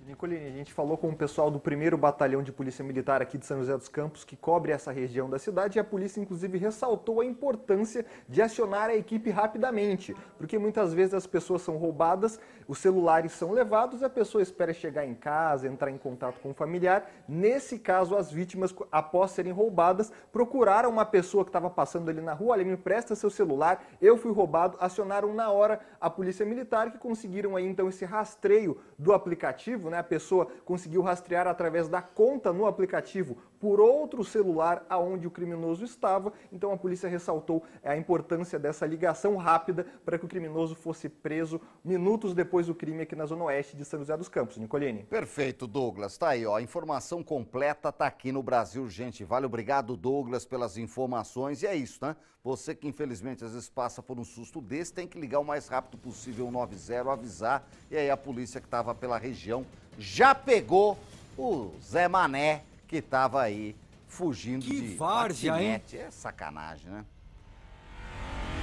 Nicolini, a gente falou com o pessoal do primeiro Batalhão de Polícia Militar aqui de São José dos Campos, que cobre essa região da cidade, e a polícia, inclusive, ressaltou a importância de acionar a equipe rapidamente, porque muitas vezes as pessoas são roubadas, os celulares são levados, a pessoa espera chegar em casa, entrar em contato com o familiar. Nesse caso, as vítimas, após serem roubadas, procuraram uma pessoa que estava passando ali na rua, olha, me empresta seu celular, eu fui roubado, acionaram na hora a Polícia Militar, que conseguiram aí, então, esse rastreio do aplicativo, né? A pessoa conseguiu rastrear através da conta no aplicativo por outro celular aonde o criminoso estava. Então a polícia ressaltou a importância dessa ligação rápida para que o criminoso fosse preso minutos depois do crime aqui na Zona Oeste de São José dos Campos. Nicolini. Perfeito, Douglas. Tá aí, ó. A informação completa tá aqui no Brasil Urgente Vale. Obrigado, Douglas, pelas informações. E é isso, né? Você que infelizmente às vezes passa por um susto desse, tem que ligar o mais rápido possível o noventa, avisar. E aí a polícia que estava pela região já pegou o Zé Mané, que estava aí fugindo que de várzea, patinete. Hein? É sacanagem, né?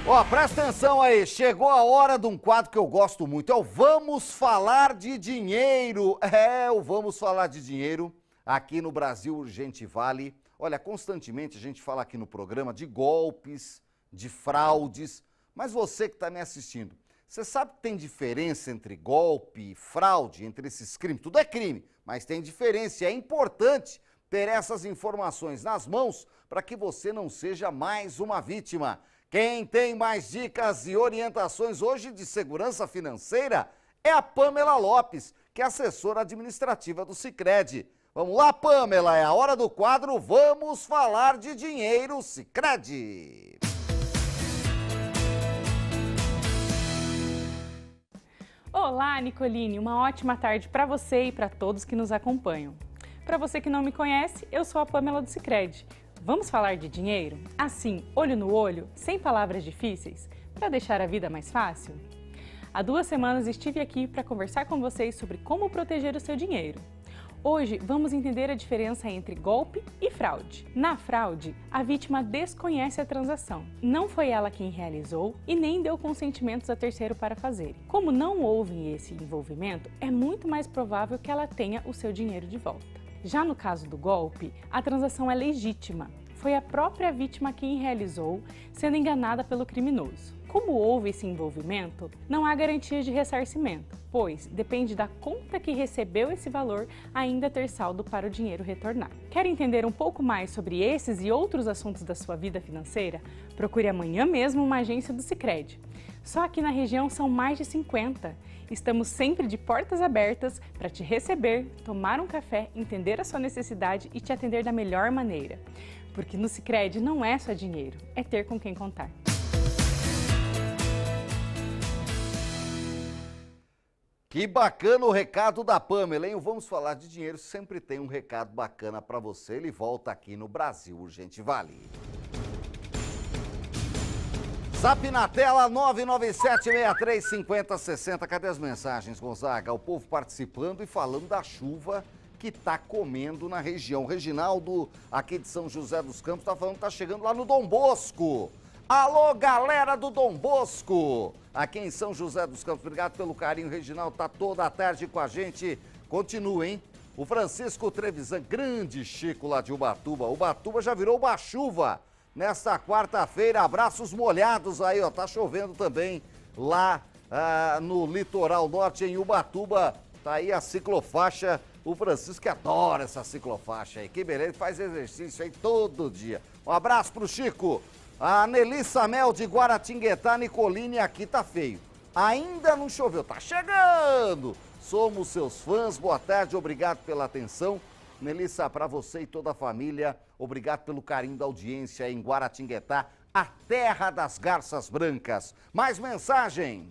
Ó, presta atenção aí, chegou a hora de um quadro que eu gosto muito, é o Vamos Falar de Dinheiro. É, o Vamos Falar de Dinheiro aqui no Brasil Urgente Vale. Olha, constantemente a gente fala aqui no programa de golpes, de fraudes, mas você que está me assistindo, você sabe que tem diferença entre golpe e fraude, entre esses crimes? Tudo é crime, mas tem diferença e é importante ter essas informações nas mãos para que você não seja mais uma vítima. Quem tem mais dicas e orientações hoje de segurança financeira é a Pamela Lopes, que é assessora administrativa do Sicredi. Vamos lá, Pamela, é a hora do quadro Vamos Falar de Dinheiro Sicredi. Olá, Nicolini, uma ótima tarde para você e para todos que nos acompanham. Para você que não me conhece, eu sou a Pamela do Sicredi. Vamos falar de dinheiro? Assim, olho no olho, sem palavras difíceis, para deixar a vida mais fácil? Há duas semanas estive aqui para conversar com vocês sobre como proteger o seu dinheiro. Hoje vamos entender a diferença entre golpe e fraude. Na fraude, a vítima desconhece a transação. Não foi ela quem realizou e nem deu consentimentos a terceiro para fazerem. Como não houve esse envolvimento, é muito mais provável que ela tenha o seu dinheiro de volta. Já no caso do golpe, a transação é legítima. Foi a própria vítima quem realizou, sendo enganada pelo criminoso. Como houve esse envolvimento, não há garantia de ressarcimento, pois depende da conta que recebeu esse valor ainda ter saldo para o dinheiro retornar. Quer entender um pouco mais sobre esses e outros assuntos da sua vida financeira? Procure amanhã mesmo uma agência do Sicredi. Só aqui na região são mais de cinquenta. Estamos sempre de portas abertas para te receber, tomar um café, entender a sua necessidade e te atender da melhor maneira. Porque no Sicredi não é só dinheiro, é ter com quem contar. Que bacana o recado da Pamela, hein? Vamos falar de dinheiro, sempre tem um recado bacana para você. Ele volta aqui no Brasil Urgente Vale. Zap na tela, nove nove sete, seis três, cinco zero, seis zero. Cadê as mensagens, Gonzaga? O povo participando e falando da chuva que tá comendo na região. Reginaldo, aqui de São José dos Campos, tá falando que tá chegando lá no Dom Bosco. Alô, galera do Dom Bosco, aqui em São José dos Campos. Obrigado pelo carinho, Reginaldo, tá toda a tarde com a gente. Continua, hein? O Francisco Trevisan, grande Chico lá de Ubatuba. Ubatuba já virou uma chuva nesta quarta-feira. Abraços molhados aí, ó, tá chovendo também lá ah, no Litoral Norte, em Ubatuba. Tá aí a ciclofaixa. O Francisco que adora essa ciclofaixa aí. Que beleza, faz exercício aí todo dia. Um abraço pro Chico. A Nelissa Mel de Guaratinguetá, Nicolini, aqui tá feio. Ainda não choveu, tá chegando. Somos seus fãs, boa tarde, obrigado pela atenção. Nelissa, para você e toda a família, obrigado pelo carinho da audiência em Guaratinguetá, a terra das garças brancas. Mais mensagem.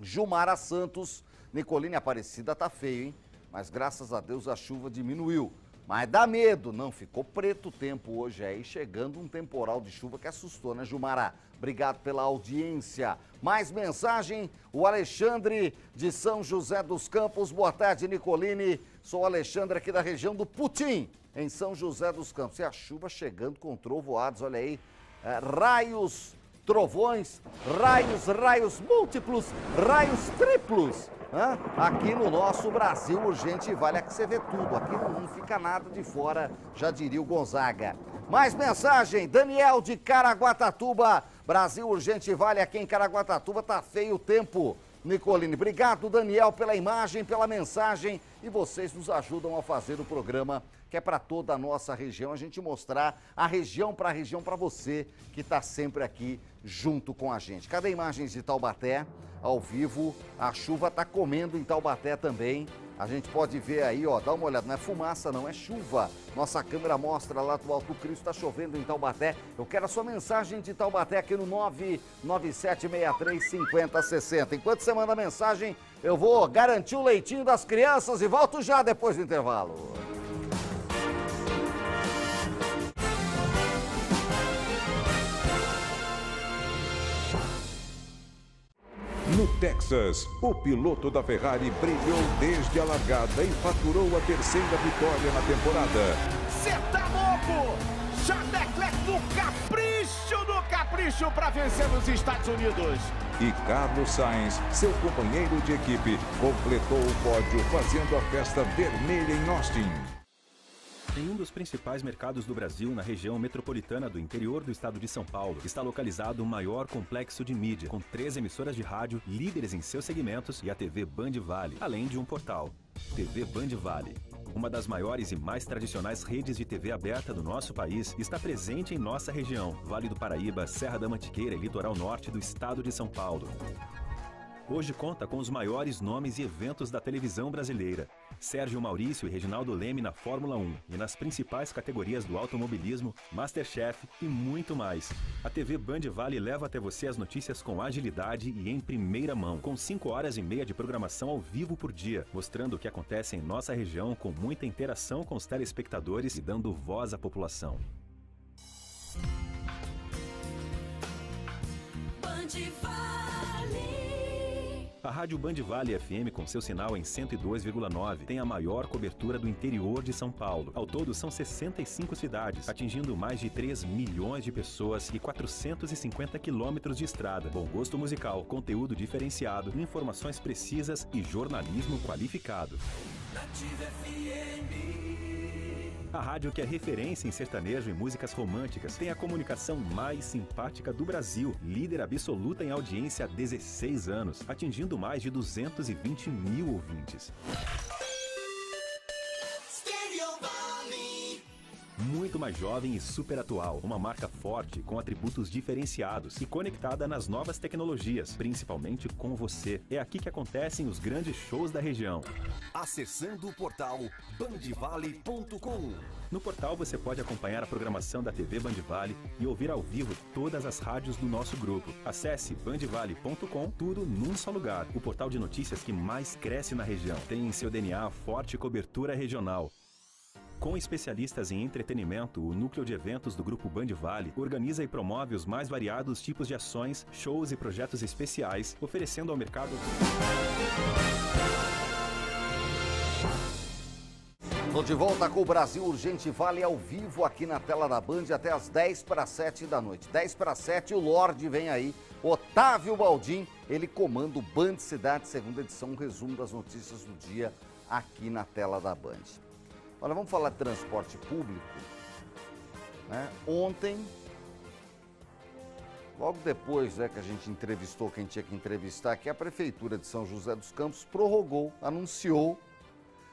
Gilmara Santos, Nicolini, Aparecida tá feio, hein? Mas graças a Deus a chuva diminuiu. Mas dá medo, não, ficou preto o tempo hoje aí, chegando um temporal de chuva que assustou, né, Jumará? Obrigado pela audiência. Mais mensagem, o Alexandre de São José dos Campos. Boa tarde, Nicolini. Sou o Alexandre aqui da região do Putim, em São José dos Campos. E a chuva chegando com trovoados, olha aí, é, raios, trovões, raios, raios múltiplos, raios triplos. Hã? Aqui no nosso Brasil Urgente Vale, aqui você vê tudo, aqui não fica nada de fora, já diria o Gonzaga. Mais mensagem, Daniel de Caraguatatuba, Brasil Urgente Vale, aqui em Caraguatatuba tá feio o tempo, Nicolini. Obrigado, Daniel, pela imagem, pela mensagem, e vocês nos ajudam a fazer o programa que é para toda a nossa região, a gente mostrar a região para região para você que está sempre aqui junto com a gente. Cadê imagens de Taubaté ao vivo? A chuva está comendo em Taubaté também. A gente pode ver aí, ó, dá uma olhada, não é fumaça não, é chuva. Nossa câmera mostra lá do Alto Cristo, está chovendo em Taubaté. Eu quero a sua mensagem de Taubaté aqui no nove nove sete, seis três, cinco zero, seis zero. Enquanto você manda mensagem, eu vou garantir o leitinho das crianças e volto já depois do intervalo. No Texas, o piloto da Ferrari brilhou desde a largada e faturou a terceira vitória na temporada. Cê tá louco? Charles Leclerc no capricho, no capricho para vencer nos Estados Unidos. E Carlos Sainz, seu companheiro de equipe, completou o pódio fazendo a festa vermelha em Austin. Em um dos principais mercados do Brasil, na região metropolitana do interior do estado de São Paulo, está localizado o maior complexo de mídia, com três emissoras de rádio, líderes em seus segmentos, e a T V Band Vale, além de um portal, T V Band Vale. Uma das maiores e mais tradicionais redes de T V aberta do nosso país, está presente em nossa região, Vale do Paraíba, Serra da Mantiqueira e Litoral Norte do estado de São Paulo. Hoje conta com os maiores nomes e eventos da televisão brasileira. Sérgio Maurício e Reginaldo Leme na Fórmula um e nas principais categorias do automobilismo, MasterChef e muito mais. A T V Band Vale leva até você as notícias com agilidade e em primeira mão, com cinco horas e meia de programação ao vivo por dia, mostrando o que acontece em nossa região com muita interação com os telespectadores e dando voz à população. Band Vale. A Rádio Band Vale F M, com seu sinal em cento e dois vírgula nove, tem a maior cobertura do interior de São Paulo. Ao todo, são sessenta e cinco cidades, atingindo mais de três milhões de pessoas e quatrocentos e cinquenta quilômetros de estrada. Bom gosto musical, conteúdo diferenciado, informações precisas e jornalismo qualificado. A rádio que é referência em sertanejo e músicas românticas tem a comunicação mais simpática do Brasil, líder absoluta em audiência há dezesseis anos, atingindo mais de duzentos e vinte mil ouvintes. Muito mais jovem e super atual, uma marca forte com atributos diferenciados e conectada nas novas tecnologias, principalmente com você. É aqui que acontecem os grandes shows da região. Acessando o portal band vale ponto com. No portal você pode acompanhar a programação da T V Band Vale e ouvir ao vivo todas as rádios do nosso grupo. Acesse band vale ponto com, tudo num só lugar. O portal de notícias que mais cresce na região. Tem em seu D N A forte cobertura regional. Com especialistas em entretenimento, o núcleo de eventos do Grupo Band Vale organiza e promove os mais variados tipos de ações, shows e projetos especiais, oferecendo ao mercado... Estou de volta com o Brasil Urgente Vale ao vivo aqui na tela da Band até as dez para as sete da noite. dez para as sete, o Lorde vem aí, Otávio Baldim, ele comanda o Band Cidade, segunda edição, um resumo das notícias do dia aqui na tela da Band. Olha, vamos falar de transporte público, né? Ontem, logo depois, né, que a gente entrevistou quem tinha que entrevistar, que a Prefeitura de São José dos Campos prorrogou, anunciou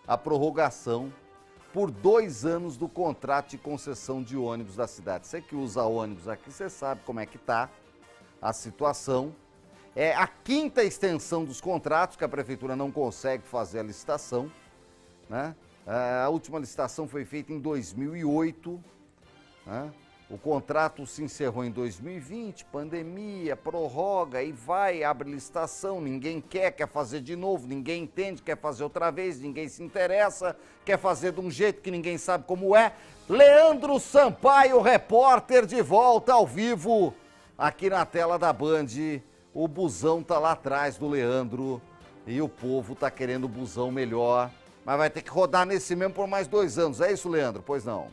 a prorrogação por dois anos do contrato de concessão de ônibus da cidade. Você que usa ônibus aqui, você sabe como é que está a situação. É a quinta extensão dos contratos, que a Prefeitura não consegue fazer a licitação, né? A última licitação foi feita em dois mil e oito, né? O contrato se encerrou em dois mil e vinte, pandemia, prorroga, e vai, abre licitação, ninguém quer, quer fazer de novo, ninguém entende, quer fazer outra vez, ninguém se interessa, quer fazer de um jeito que ninguém sabe como é. Leandro Sampaio, repórter, de volta ao vivo aqui na tela da Band. O busão tá lá atrás do Leandro e o povo tá querendo o busão melhor. Mas vai ter que rodar nesse mesmo por mais dois anos, é isso, Leandro? Pois não.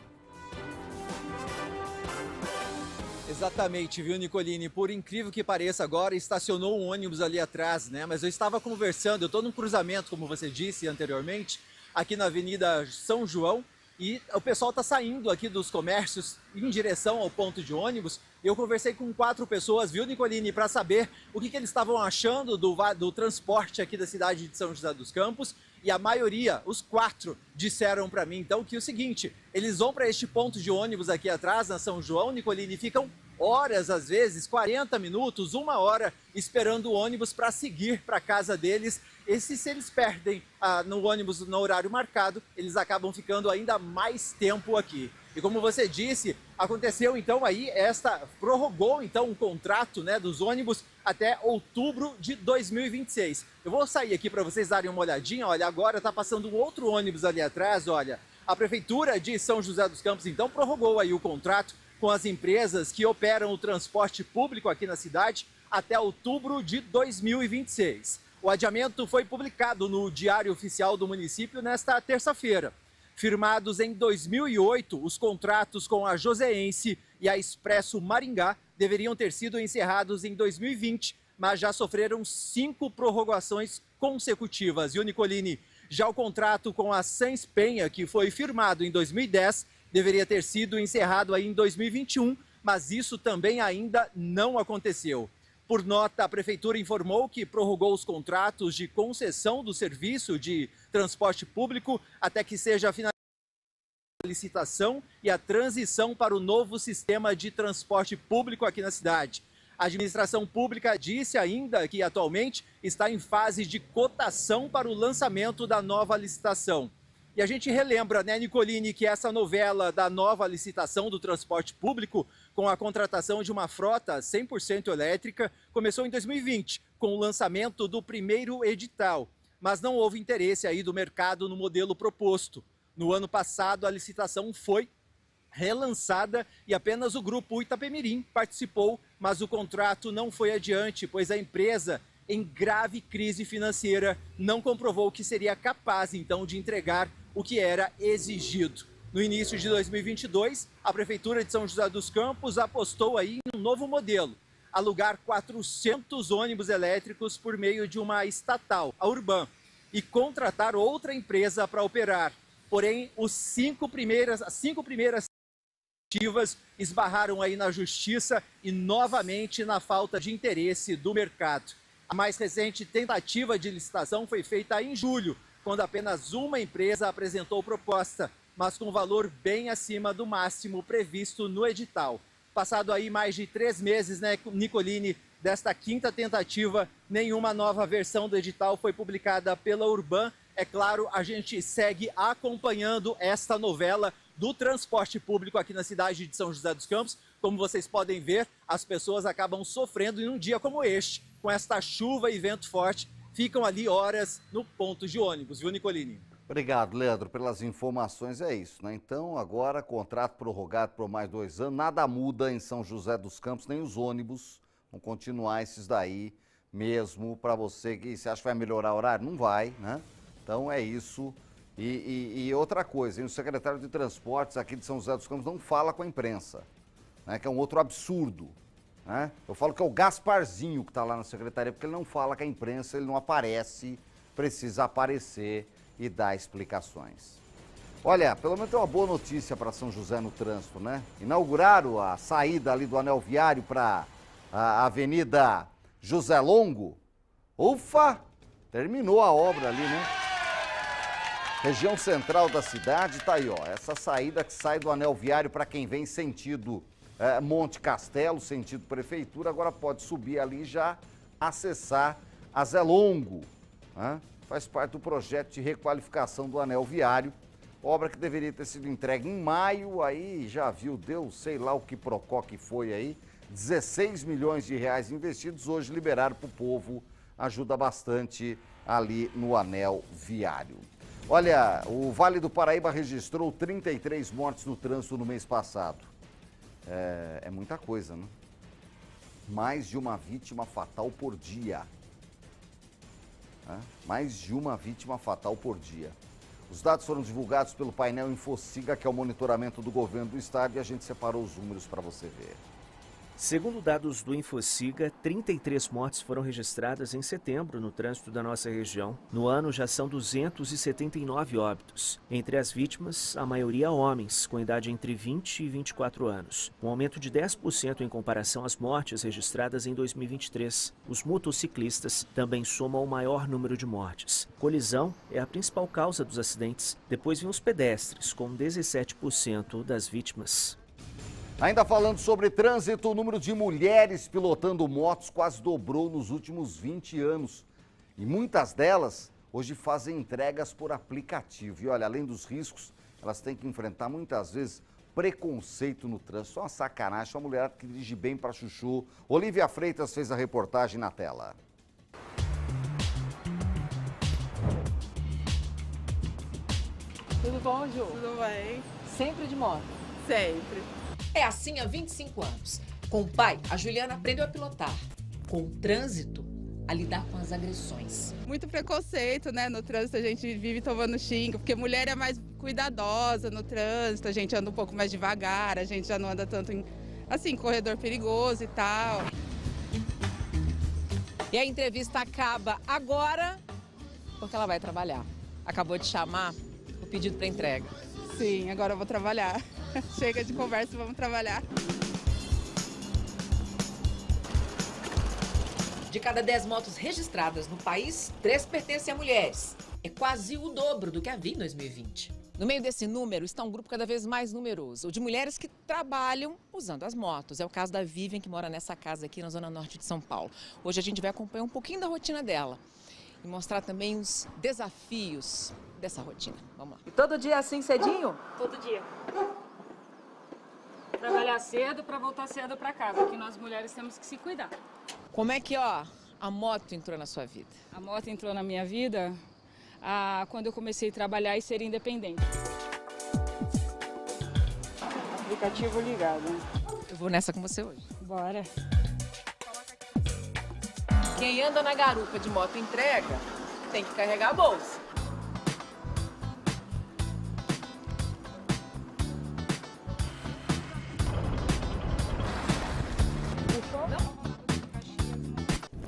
Exatamente, viu, Nicolini? Por incrível que pareça, agora estacionou um ônibus ali atrás, né? Mas eu estava conversando, eu estou num cruzamento, como você disse anteriormente, aqui na Avenida São João, e o pessoal está saindo aqui dos comércios em direção ao ponto de ônibus. Eu conversei com quatro pessoas, viu, Nicolini, para saber o que, que eles estavam achando do, do transporte aqui da cidade de São José dos Campos. E a maioria, os quatro, disseram para mim, então, que é o seguinte, eles vão para este ponto de ônibus aqui atrás, na São João, Nicolini, ficam horas, às vezes, quarenta minutos, uma hora, esperando o ônibus para seguir para a casa deles. E se, se eles perdem ah, no ônibus no horário marcado, eles acabam ficando ainda mais tempo aqui. E como você disse, aconteceu então aí, esta prorrogou então o contrato, né, dos ônibus até outubro de dois mil e vinte e seis. Eu vou sair aqui para vocês darem uma olhadinha, olha, agora está passando um outro ônibus ali atrás, olha. A Prefeitura de São José dos Campos então prorrogou aí o contrato com as empresas que operam o transporte público aqui na cidade até outubro de dois mil e vinte e seis. O adiamento foi publicado no Diário Oficial do Município nesta terça-feira. Firmados em dois mil e oito, os contratos com a Joseense e a Expresso Maringá deveriam ter sido encerrados em dois mil e vinte, mas já sofreram cinco prorrogações consecutivas. E o Nicolini, já o contrato com a Sans Penha, que foi firmado em dois mil e dez, deveria ter sido encerrado aí em dois mil e vinte e um, mas isso também ainda não aconteceu. Por nota, a Prefeitura informou que prorrogou os contratos de concessão do serviço de transporte público até que seja finalizada a licitação e a transição para o novo sistema de transporte público aqui na cidade. A administração pública disse ainda que atualmente está em fase de cotação para o lançamento da nova licitação. E a gente relembra, né, Nicolini, que essa novela da nova licitação do transporte público, com a contratação de uma frota cem por cento elétrica, começou em dois mil e vinte, com o lançamento do primeiro edital. Mas não houve interesse aí do mercado no modelo proposto. No ano passado, a licitação foi relançada e apenas o grupo Itapemirim participou, mas o contrato não foi adiante, pois a empresa em grave crise financeira, não comprovou que seria capaz, então, de entregar o que era exigido. No início de dois mil e vinte e dois, a Prefeitura de São José dos Campos apostou aí em um novo modelo, alugar quatrocentos ônibus elétricos por meio de uma estatal, a Urban, e contratar outra empresa para operar. Porém, os cinco primeiras, as cinco primeiras iniciativas esbarraram aí na justiça e novamente na falta de interesse do mercado. A mais recente tentativa de licitação foi feita em julho, quando apenas uma empresa apresentou proposta, mas com valor bem acima do máximo previsto no edital. Passado aí mais de três meses, né, Nicolini, desta quinta tentativa, nenhuma nova versão do edital foi publicada pela Urban. É claro, a gente segue acompanhando esta novela do transporte público aqui na cidade de São José dos Campos. Como vocês podem ver, as pessoas acabam sofrendo em um dia como este, com esta chuva e vento forte, ficam ali horas no ponto de ônibus, viu, Nicolini? Obrigado, Leandro, pelas informações. É isso, né? Então, agora, contrato prorrogado por mais dois anos, nada muda em São José dos Campos, nem os ônibus vão continuar esses daí mesmo. Para você que você acha que vai melhorar o horário, não vai, né? Então, é isso. E, e, e outra coisa, hein? O secretário de Transportes aqui de São José dos Campos não fala com a imprensa, né? Que é um outro absurdo, né? Eu falo que é o Gasparzinho que está lá na secretaria, porque ele não fala com a imprensa, ele não aparece, precisa aparecer e dar explicações. Olha, pelo menos é uma boa notícia para São José no trânsito, né? Inauguraram a saída ali do Anel Viário para a Avenida José Longo. Ufa! Terminou a obra ali, né? Região central da cidade, tá aí, ó. Essa saída que sai do Anel Viário para quem vem sentido é, Monte Castelo, sentido Prefeitura, agora pode subir ali e já acessar a Zé Longo, né? Faz parte do projeto de requalificação do Anel Viário, obra que deveria ter sido entregue em maio, aí já viu, deu sei lá o que procó que foi aí, dezesseis milhões de reais investidos, hoje liberaram para o povo, ajuda bastante ali no Anel Viário. Olha, o Vale do Paraíba registrou trinta e três mortes no trânsito no mês passado. É, é muita coisa, né? Mais de uma vítima fatal por dia. Mais de uma vítima fatal por dia. Os dados foram divulgados pelo painel InfoSiga, que é o monitoramento do governo do estado, e a gente separou os números para você ver. Segundo dados do InfoSiga, trinta e três mortes foram registradas em setembro no trânsito da nossa região. No ano já são duzentos e setenta e nove óbitos. Entre as vítimas, a maioria homens, com idade entre vinte e vinte e quatro anos. Um aumento de dez por cento em comparação às mortes registradas em dois mil e vinte e três. Os motociclistas também somam o maior número de mortes. Colisão é a principal causa dos acidentes. Depois vêm os pedestres, com dezessete por cento das vítimas. Ainda falando sobre trânsito, o número de mulheres pilotando motos quase dobrou nos últimos vinte anos. E muitas delas hoje fazem entregas por aplicativo. E olha, além dos riscos, elas têm que enfrentar muitas vezes preconceito no trânsito. É uma sacanagem, uma mulher que dirige bem para chuchu. Olívia Freitas fez a reportagem na tela. Tudo bom, Ju? Tudo bem. Sempre de moto? Sempre. É assim há vinte e cinco anos. Com o pai, a Juliana aprendeu a pilotar. Com o trânsito, a lidar com as agressões. Muito preconceito, né? No trânsito a gente vive tomando xingo, porque mulher é mais cuidadosa no trânsito, a gente anda um pouco mais devagar, a gente já não anda tanto em, assim, corredor perigoso e tal. E a entrevista acaba agora, porque ela vai trabalhar. Acabou de chamar o pedido para entrega. Sim, agora eu vou trabalhar. Chega de conversa, vamos trabalhar. De cada dez motos registradas no país, três pertencem a mulheres. É quase o dobro do que havia em dois mil e vinte. No meio desse número está um grupo cada vez mais numeroso, o de mulheres que trabalham usando as motos. É o caso da Vivian, que mora nessa casa aqui na Zona Norte de São Paulo. Hoje a gente vai acompanhar um pouquinho da rotina dela e mostrar também os desafios dessa rotina. Vamos lá. E todo dia assim cedinho? Todo dia. Trabalhar cedo para voltar cedo para casa, que nós mulheres temos que se cuidar. Como é que ó, a moto entrou na sua vida? A moto entrou na minha vida ah, quando eu comecei a trabalhar e ser independente. Aplicativo ligado, né? Eu vou nessa com você hoje. Bora. Quem anda na garupa de moto entrega tem que carregar a bolsa.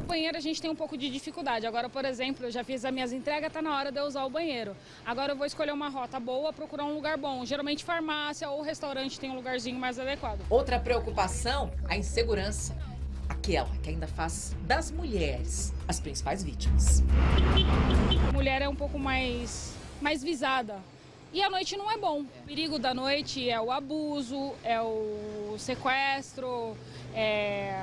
Banheiro a gente tem um pouco de dificuldade. Agora, por exemplo, eu já fiz as minhas entregas, tá na hora de eu usar o banheiro. Agora eu vou escolher uma rota boa, procurar um lugar bom. Geralmente farmácia ou restaurante tem um lugarzinho mais adequado. Outra preocupação, a insegurança. Aquela que ainda faz das mulheres as principais vítimas. Mulher é um pouco mais, mais visada. E a noite não é bom. O perigo da noite é o abuso, é o sequestro, é...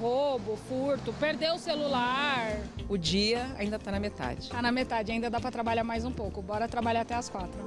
roubo, furto, perdeu o celular. O dia ainda está na metade. Está na metade, ainda dá para trabalhar mais um pouco. Bora trabalhar até as quatro.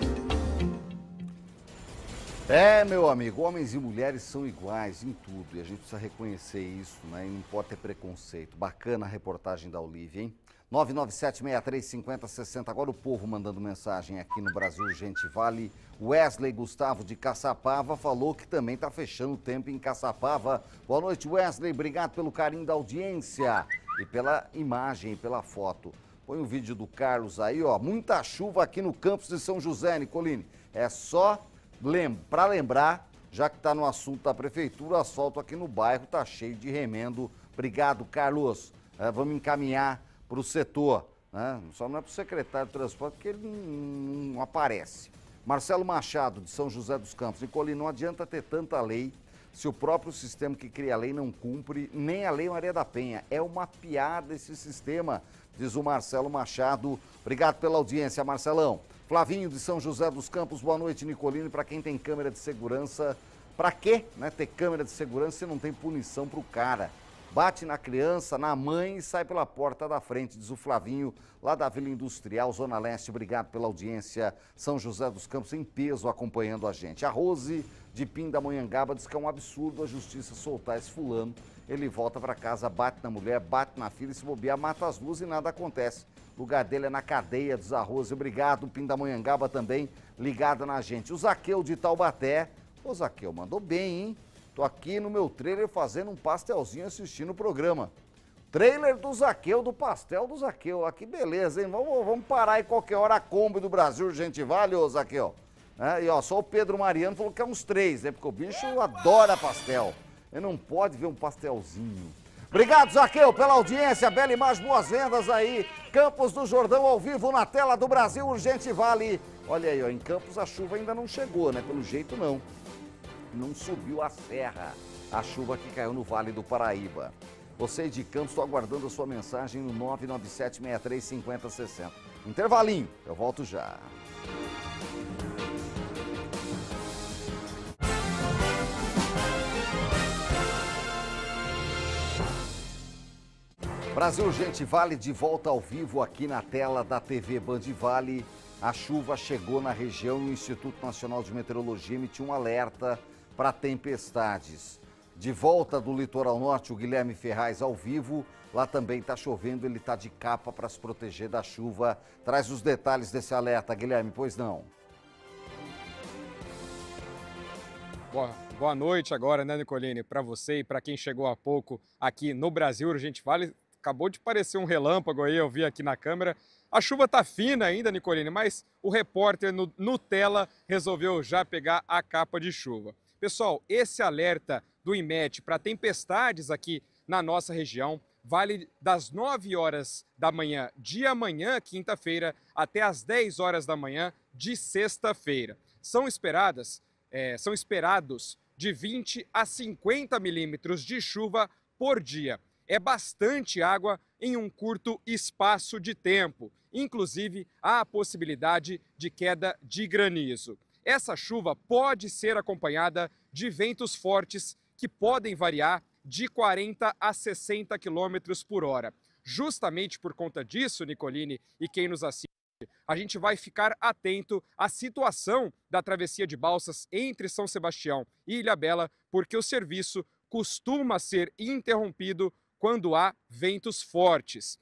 É, meu amigo, homens e mulheres são iguais em tudo. E a gente precisa reconhecer isso, né? E não pode ter preconceito. Bacana a reportagem da Olivia, hein? nove nove sete, seis três cinco zero, seis zero. Agora o povo mandando mensagem aqui no Brasil Urgente Vale. Wesley Gustavo de Caçapava falou que também está fechando o tempo em Caçapava. Boa noite, Wesley. Obrigado pelo carinho da audiência e pela imagem e pela foto. Põe o vídeo do Carlos aí, ó. Muita chuva aqui no campus de São José, Nicolini. É só lem- para lembrar, já que está no assunto da prefeitura, o asfalto aqui no bairro está cheio de remendo. Obrigado, Carlos. É, vamos encaminhar para o setor, né? Só não é para o secretário de transporte, porque ele não aparece. Marcelo Machado, de São José dos Campos. Nicolini, não adianta ter tanta lei se o próprio sistema que cria a lei não cumpre, nem a Lei Maria da Penha. É uma piada esse sistema, diz o Marcelo Machado. Obrigado pela audiência, Marcelão. Flavinho, de São José dos Campos. Boa noite, Nicolini. Para quem tem câmera de segurança, para quê, né, ter câmera de segurança se não tem punição para o cara? Bate na criança, na mãe e sai pela porta da frente, diz o Flavinho, lá da Vila Industrial, Zona Leste. Obrigado pela audiência. São José dos Campos em peso acompanhando a gente. A Rose de Pindamonhangaba diz que é um absurdo a justiça soltar esse fulano. Ele volta para casa, bate na mulher, bate na filha e se bobear, mata as duas e nada acontece. O lugar dele é na cadeia, diz a Rose. Obrigado, Pindamonhangaba também ligada na gente. O Zaqueu de Taubaté. Ô, Zaqueu, mandou bem, hein? Tô aqui no meu trailer fazendo um pastelzinho assistindo o programa. Trailer do Zaqueu, do pastel do Zaqueu. Ah, que beleza, hein? Vamos, vamos parar aí qualquer hora a Kombi do Brasil Urgente Vale, ô Zaqueu. É, e ó, só o Pedro Mariano falou que é uns três, né? Porque o bicho adora pastel. Ele não pode ver um pastelzinho. Obrigado, Zaqueu, pela audiência. Bela imagem, boas vendas aí. Campos do Jordão ao vivo na tela do Brasil Urgente Vale. Olha aí, ó, em Campos a chuva ainda não chegou, né? Pelo jeito não. Não subiu a serra, a chuva que caiu no Vale do Paraíba. Você de Campos, estou aguardando a sua mensagem no nove nove sete, seis três cinco zero, seis zero. Intervalinho, eu volto já. Brasil Urgente Vale de volta ao vivo aqui na tela da T V Band Vale. A chuva chegou na região e o Instituto Nacional de Meteorologia emitiu um alerta para tempestades. De volta do Litoral Norte, o Guilherme Ferraz ao vivo. Lá também está chovendo, ele está de capa para se proteger da chuva. Traz os detalhes desse alerta, Guilherme, pois não. Boa, boa noite agora, né, Nicolini? Para você e para quem chegou há pouco aqui no Brasil Urgente Vale. Acabou de parecer um relâmpago aí, eu vi aqui na câmera. A chuva tá fina ainda, Nicolini, mas o repórter no Nutella resolveu já pegar a capa de chuva. Pessoal, esse alerta do IMET para tempestades aqui na nossa região vale das nove horas da manhã de amanhã, quinta-feira, até as dez horas da manhã de sexta-feira. São esperadas, é, são esperados de vinte a cinquenta milímetros de chuva por dia. É bastante água em um curto espaço de tempo. Inclusive, há a possibilidade de queda de granizo. Essa chuva pode ser acompanhada de ventos fortes que podem variar de quarenta a sessenta quilômetros por hora. Justamente por conta disso, Nicolini e quem nos assiste, a gente vai ficar atento à situação da travessia de balsas entre São Sebastião e Ilhabela, porque o serviço costuma ser interrompido quando há ventos fortes.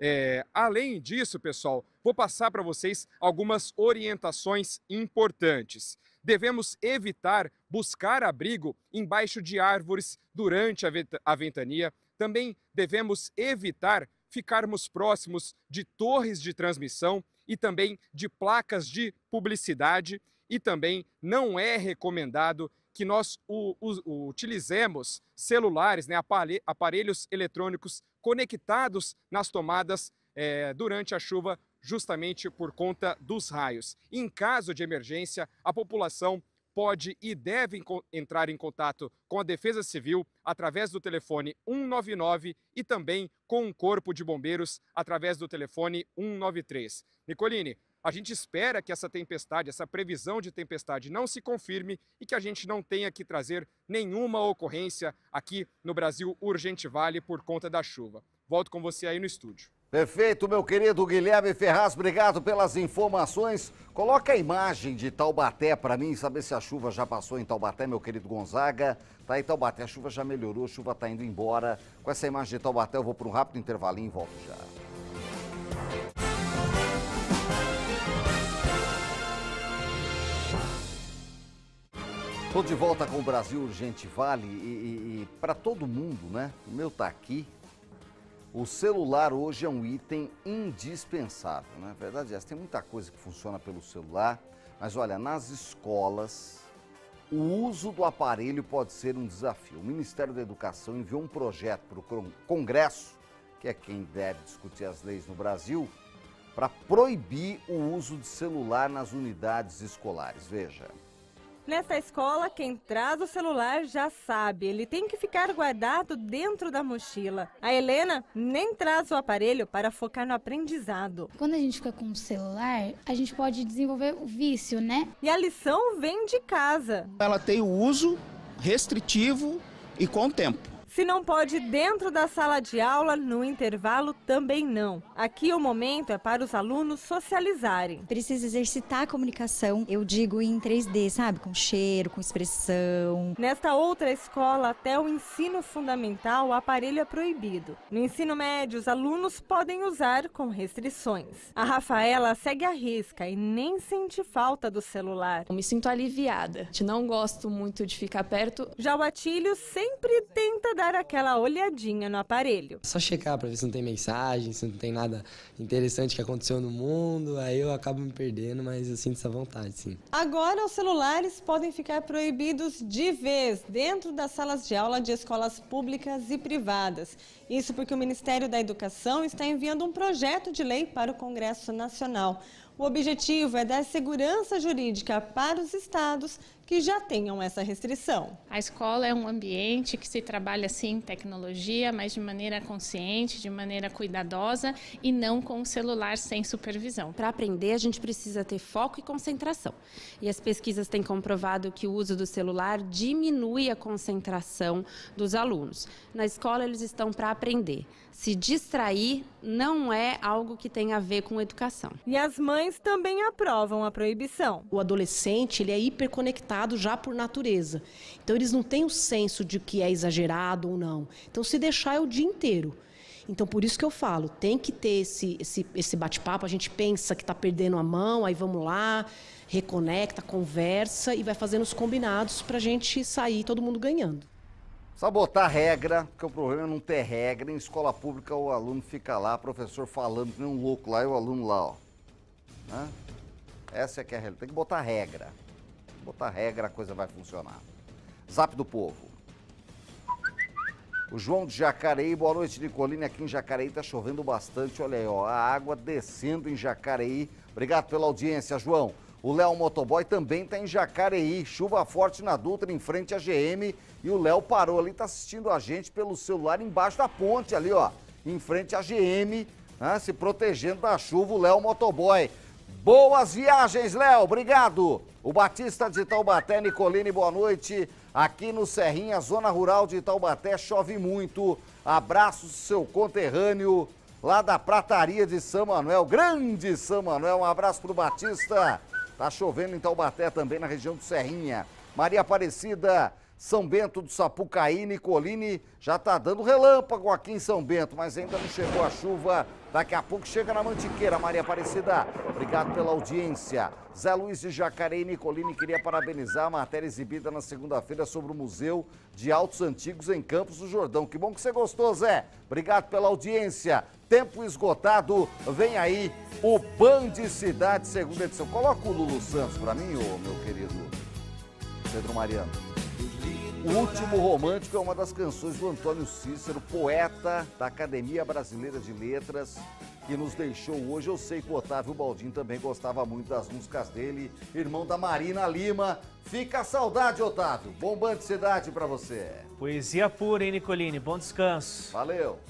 É, além disso, pessoal, vou passar para vocês algumas orientações importantes. Devemos evitar buscar abrigo embaixo de árvores durante a ventania, Também devemos evitar ficarmos próximos de torres de transmissão e também de placas de publicidade, e também não é recomendado que nós o, o, utilizemos celulares, né, aparelhos eletrônicos conectados nas tomadas é, durante a chuva, justamente por conta dos raios. Em caso de emergência, a população pode e deve entrar em contato com a Defesa Civil através do telefone um nove nove e também com o Corpo de Bombeiros através do telefone um nove três. Nicolini, a gente espera que essa tempestade, essa previsão de tempestade não se confirme e que a gente não tenha que trazer nenhuma ocorrência aqui no Brasil Urgente Vale por conta da chuva. Volto com você aí no estúdio. Perfeito, meu querido Guilherme Ferraz, obrigado pelas informações. Coloca a imagem de Taubaté para mim, saber se a chuva já passou em Taubaté, meu querido Gonzaga. Tá aí Taubaté, a chuva já melhorou, a chuva tá indo embora. Com essa imagem de Taubaté eu vou para um rápido intervalinho e volto já. Estou de volta com o Brasil Urgente Vale e, e, e para todo mundo, né? O meu tá aqui. O celular hoje é um item indispensável, né? A verdade é essa, tem muita coisa que funciona pelo celular, mas olha, nas escolas, o uso do aparelho pode ser um desafio. O Ministério da Educação enviou um projeto para o Congresso, que é quem deve discutir as leis no Brasil, para proibir o uso de celular nas unidades escolares. Veja. Nesta escola, quem traz o celular já sabe, ele tem que ficar guardado dentro da mochila. A Helena nem traz o aparelho para focar no aprendizado. Quando a gente fica com o celular, a gente pode desenvolver o vício, né? E a lição vem de casa. Ela tem o uso restritivo e com o tempo. Se não pode dentro da sala de aula, no intervalo também não. Aqui o momento é para os alunos socializarem. Precisa exercitar a comunicação, eu digo em três D, sabe? Com cheiro, com expressão. Nesta outra escola, até o ensino fundamental, o aparelho é proibido. No ensino médio, os alunos podem usar com restrições. A Rafaela segue a risca e nem sente falta do celular. Eu me sinto aliviada, não gosto muito de ficar perto. Já o Atílio sempre tenta dar aquela olhadinha no aparelho. Só checar para ver se não tem mensagem, se não tem nada interessante que aconteceu no mundo, aí eu acabo me perdendo, mas eu sinto essa vontade, sim. Agora os celulares podem ficar proibidos de vez dentro das salas de aula de escolas públicas e privadas. Isso porque o Ministério da Educação está enviando um projeto de lei para o Congresso Nacional. O objetivo é dar segurança jurídica para os estados que já tenham essa restrição. A escola é um ambiente que se trabalha, sim, tecnologia, mas de maneira consciente, de maneira cuidadosa e não com o celular sem supervisão. Para aprender, a gente precisa ter foco e concentração. E as pesquisas têm comprovado que o uso do celular diminui a concentração dos alunos. Na escola, eles estão para aprender. Se distrair não é algo que tem a ver com educação. E as mães também aprovam a proibição. O adolescente, ele é hiperconectado já por natureza. Então, eles não têm o senso de que é exagerado ou não. Então, se deixar é o dia inteiro. Então, por isso que eu falo, tem que ter esse, esse, esse bate-papo. A gente pensa que está perdendo a mão, aí vamos lá, reconecta, conversa e vai fazendo os combinados para a gente sair todo mundo ganhando. Sabotar regra, porque o problema é não ter regra. Em escola pública, o aluno fica lá, o professor falando que nem um louco lá e o aluno lá, ó. Né? Essa é que é a regra. Tem que botar regra. Botar regra, a coisa vai funcionar. Zap do povo. O João de Jacareí, boa noite, Nicolini. Aqui em Jacareí tá chovendo bastante. Olha aí, ó, a água descendo em Jacareí. Obrigado pela audiência, João. O Léo Motoboy também tá em Jacareí. Chuva forte na Dutra, em frente à G M. E o Léo parou ali, tá assistindo a gente pelo celular embaixo da ponte ali, ó. Em frente à G M, né? Se protegendo da chuva, o Léo Motoboy. Boas viagens, Léo. Obrigado. O Batista de Taubaté, Nicolini, boa noite. Aqui no Serrinha, zona rural de Taubaté, chove muito. Abraço, seu conterrâneo lá da Prataria de São Manuel. Grande São Manuel. Um abraço pro Batista. Tá chovendo em Taubaté também, na região do Serrinha. Maria Aparecida, São Bento do Sapucaí, Nicolini, já está dando relâmpago aqui em São Bento, mas ainda não chegou a chuva. Daqui a pouco chega na Mantiqueira, Maria Aparecida. Obrigado pela audiência. Zé Luiz de Jacareí, Nicolini, queria parabenizar a matéria exibida na segunda-feira sobre o Museu de Autos Antigos em Campos do Jordão. Que bom que você gostou, Zé. Obrigado pela audiência. Tempo esgotado. Vem aí o Band Cidade, segunda edição. Coloca o Lulu Santos para mim, ô, meu querido Pedro Mariano. O Último Romântico é uma das canções do Antônio Cícero, poeta da Academia Brasileira de Letras, que nos deixou hoje. Eu sei que o Otávio Baldin também gostava muito das músicas dele, irmão da Marina Lima. Fica a saudade, Otávio. Bom Band Cidade pra você. Poesia pura, hein, Nicolini? Bom descanso. Valeu.